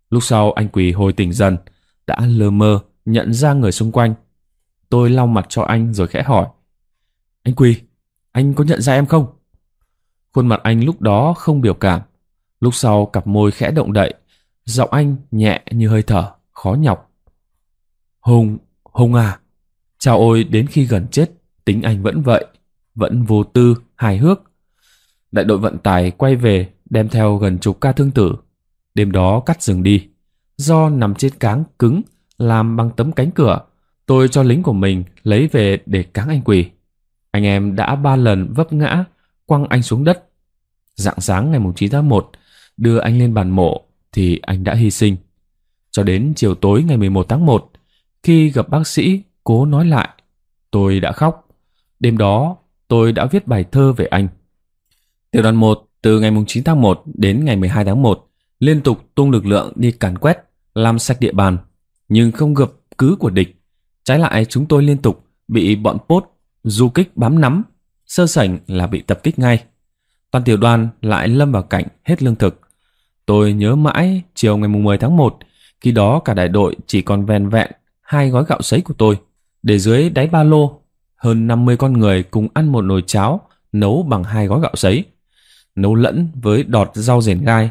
Lúc sau anh Quỳ hồi tỉnh dần, đã lơ mơ nhận ra người xung quanh. Tôi lau mặt cho anh rồi khẽ hỏi: "Anh Quỳ, anh có nhận ra em không?" Khuôn mặt anh lúc đó không biểu cảm. Lúc sau cặp môi khẽ động đậy, giọng anh nhẹ như hơi thở, khó nhọc: Hùng à, chao ôi đến khi gần chết, tính anh vẫn vậy, vẫn vô tư, hài hước." Đại đội vận tải quay về đem theo gần chục ca thương tử. Đêm đó cắt rừng đi. Do nằm trên cáng cứng làm bằng tấm cánh cửa, tôi cho lính của mình lấy về để cáng anh Quỳ. Anh em đã 3 lần vấp ngã, quăng anh xuống đất. Rạng sáng ngày 9 tháng 1, đưa anh lên bàn mộ thì anh đã hy sinh. Cho đến chiều tối ngày 11 tháng 1, khi gặp bác sĩ cố nói lại, tôi đã khóc. Đêm đó, tôi đã viết bài thơ về anh. Tiểu đoàn 1 từ ngày 9 tháng 1 đến ngày 12 tháng 1 liên tục tung lực lượng đi càn quét, làm sạch địa bàn, nhưng không gặp cứ của địch. Trái lại, chúng tôi liên tục bị bọn Pốt du kích bám nắm, sơ sảnh là bị tập kích ngay. Toàn tiểu đoàn lại lâm vào cảnh hết lương thực. Tôi nhớ mãi chiều ngày 10 tháng 1, khi đó cả đại đội chỉ còn vẹn vẹn 2 gói gạo sấy của tôi, để dưới đáy ba lô. Hơn 50 con người cùng ăn một nồi cháo nấu bằng 2 gói gạo sấy, nấu lẫn với đọt rau rền gai.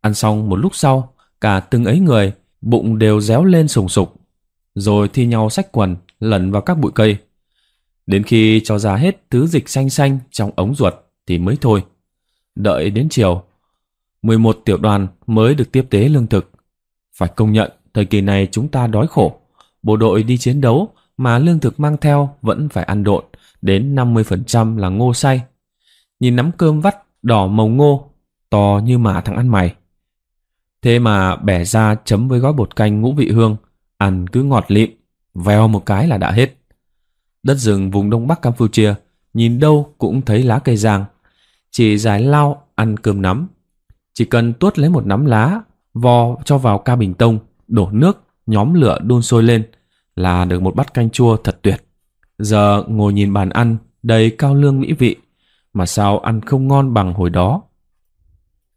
Ăn xong một lúc sau, cả từng ấy người bụng đều réo lên sùng sục, rồi thi nhau xách quần lẩn vào các bụi cây. Đến khi cho ra hết thứ dịch xanh xanh trong ống ruột thì mới thôi. Đợi đến chiều, 11 tiểu đoàn mới được tiếp tế lương thực. Phải công nhận, thời kỳ này chúng ta đói khổ. Bộ đội đi chiến đấu mà lương thực mang theo vẫn phải ăn độn, đến 50% là ngô xay. Nhìn nắm cơm vắt đỏ màu ngô, to như mà thằng ăn mày. Thế mà bẻ ra chấm với gói bột canh ngũ vị hương, ăn cứ ngọt lịm, vèo một cái là đã hết. Đất rừng vùng Đông Bắc Campuchia, nhìn đâu cũng thấy lá cây giang. Chỉ giải lao ăn cơm nắm. Chỉ cần tuốt lấy một nắm lá, vò cho vào ca bình tông, đổ nước, nhóm lửa đun sôi lên là được một bát canh chua thật tuyệt. Giờ ngồi nhìn bàn ăn đầy cao lương mỹ vị, mà sao ăn không ngon bằng hồi đó.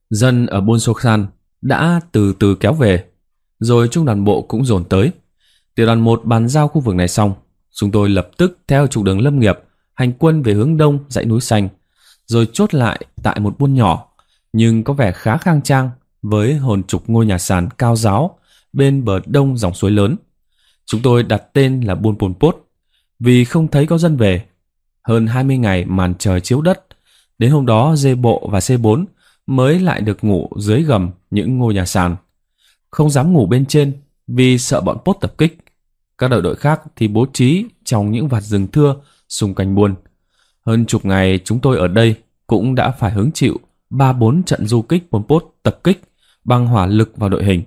Dân ở Buôn Sô San đã từ từ kéo về, rồi trung đoàn bộ cũng dồn tới. Tiểu đoàn 1 bàn giao khu vực này xong, chúng tôi lập tức theo trục đường lâm nghiệp hành quân về hướng đông dãy núi xanh, rồi chốt lại tại một buôn nhỏ nhưng có vẻ khá khang trang, với hồn chục ngôi nhà sàn cao ráo bên bờ đông dòng suối lớn. Chúng tôi đặt tên là buôn Pol Pot vì không thấy có dân về. Hơn 20 ngày màn trời chiếu đất, đến hôm đó dê bộ và C4 mới lại được ngủ dưới gầm những ngôi nhà sàn. Không dám ngủ bên trên vì sợ bọn Pốt tập kích. Các đại đội khác thì bố trí trong những vạt rừng thưa xung quanh buôn. Hơn chục ngày chúng tôi ở đây cũng đã phải hứng chịu 3-4 trận du kích Pol Pot tập kích bằng hỏa lực vào đội hình.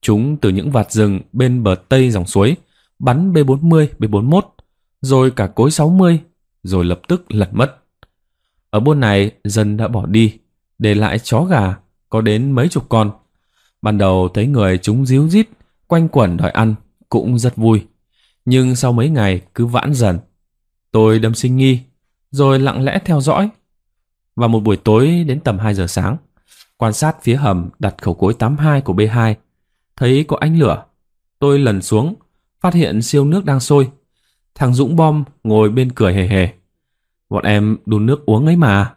Chúng từ những vạt rừng bên bờ tây dòng suối bắn B40, B41, rồi cả cối 60, rồi lập tức lật mất. Ở buôn này dân đã bỏ đi, để lại chó gà có đến mấy chục con. Ban đầu thấy người chúng ríu rít quanh quẩn đòi ăn cũng rất vui, nhưng sau mấy ngày cứ vãn dần. Tôi đâm sinh nghi rồi lặng lẽ theo dõi. Và một buổi tối đến tầm 2 giờ sáng, quan sát phía hầm đặt khẩu cối 82 của B2, thấy có ánh lửa. Tôi lần xuống, phát hiện siêu nước đang sôi. Thằng Dũng Bom ngồi bên cười hề hề: "Bọn em đun nước uống ấy mà."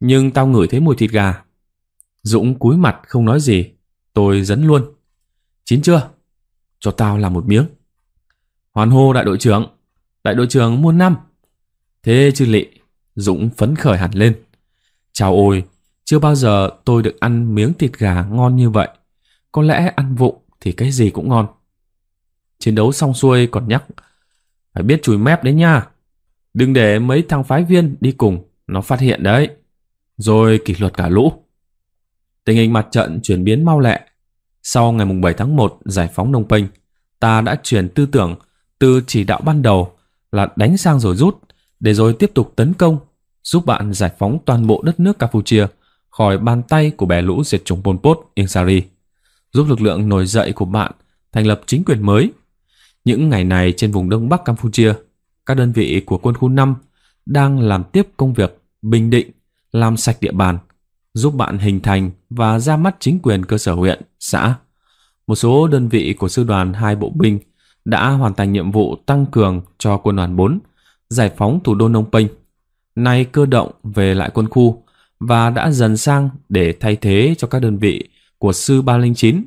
"Nhưng tao ngửi thấy mùi thịt gà." Dũng cúi mặt không nói gì. Tôi dấn luôn: "Chín chưa? Cho tao làm một miếng." "Hoan hô đại đội trưởng! Đại đội trưởng muôn năm!" "Thế chứ lị!" Dũng phấn khởi hẳn lên. Chào ôi, chưa bao giờ tôi được ăn miếng thịt gà ngon như vậy. Có lẽ ăn vụng thì cái gì cũng ngon. Chiến đấu xong xuôi còn nhắc: "Phải biết chùi mép đấy nha. Đừng để mấy thằng phái viên đi cùng, nó phát hiện đấy. Rồi kỷ luật cả lũ." Tình hình mặt trận chuyển biến mau lẹ. Sau ngày 7 tháng 1 giải phóng Phnom Penh, ta đã chuyển tư tưởng từ chỉ đạo ban đầu là đánh sang rồi rút, để rồi tiếp tục tấn công, giúp bạn giải phóng toàn bộ đất nước Campuchia khỏi bàn tay của bè lũ diệt chủng Pol Pot, Ieng Sari, giúp lực lượng nổi dậy của bạn thành lập chính quyền mới. Những ngày này trên vùng Đông Bắc Campuchia, các đơn vị của quân khu 5 đang làm tiếp công việc bình định, làm sạch địa bàn, giúp bạn hình thành và ra mắt chính quyền cơ sở huyện, xã. Một số đơn vị của sư đoàn 2 bộ binh đã hoàn thành nhiệm vụ tăng cường cho quân đoàn 4, giải phóng thủ đô Phnom Penh, nay cơ động về lại quân khu và đã dần sang để thay thế cho các đơn vị của sư 309,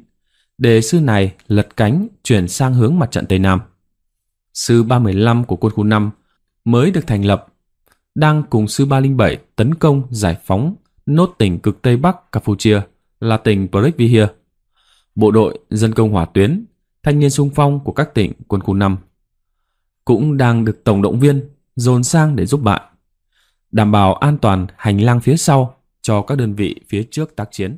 để sư này lật cánh chuyển sang hướng mặt trận Tây Nam. Sư 315 của quân khu 5 mới được thành lập, đang cùng sư 307 tấn công giải phóng nốt tỉnh cực Tây Bắc Campuchia là tỉnh Bromia. Bộ đội dân công hỏa tuyến, thanh niên xung phong của các tỉnh quân khu 5 cũng đang được tổng động viên dồn sang để giúp bạn đảm bảo an toàn hành lang phía sau cho các đơn vị phía trước tác chiến.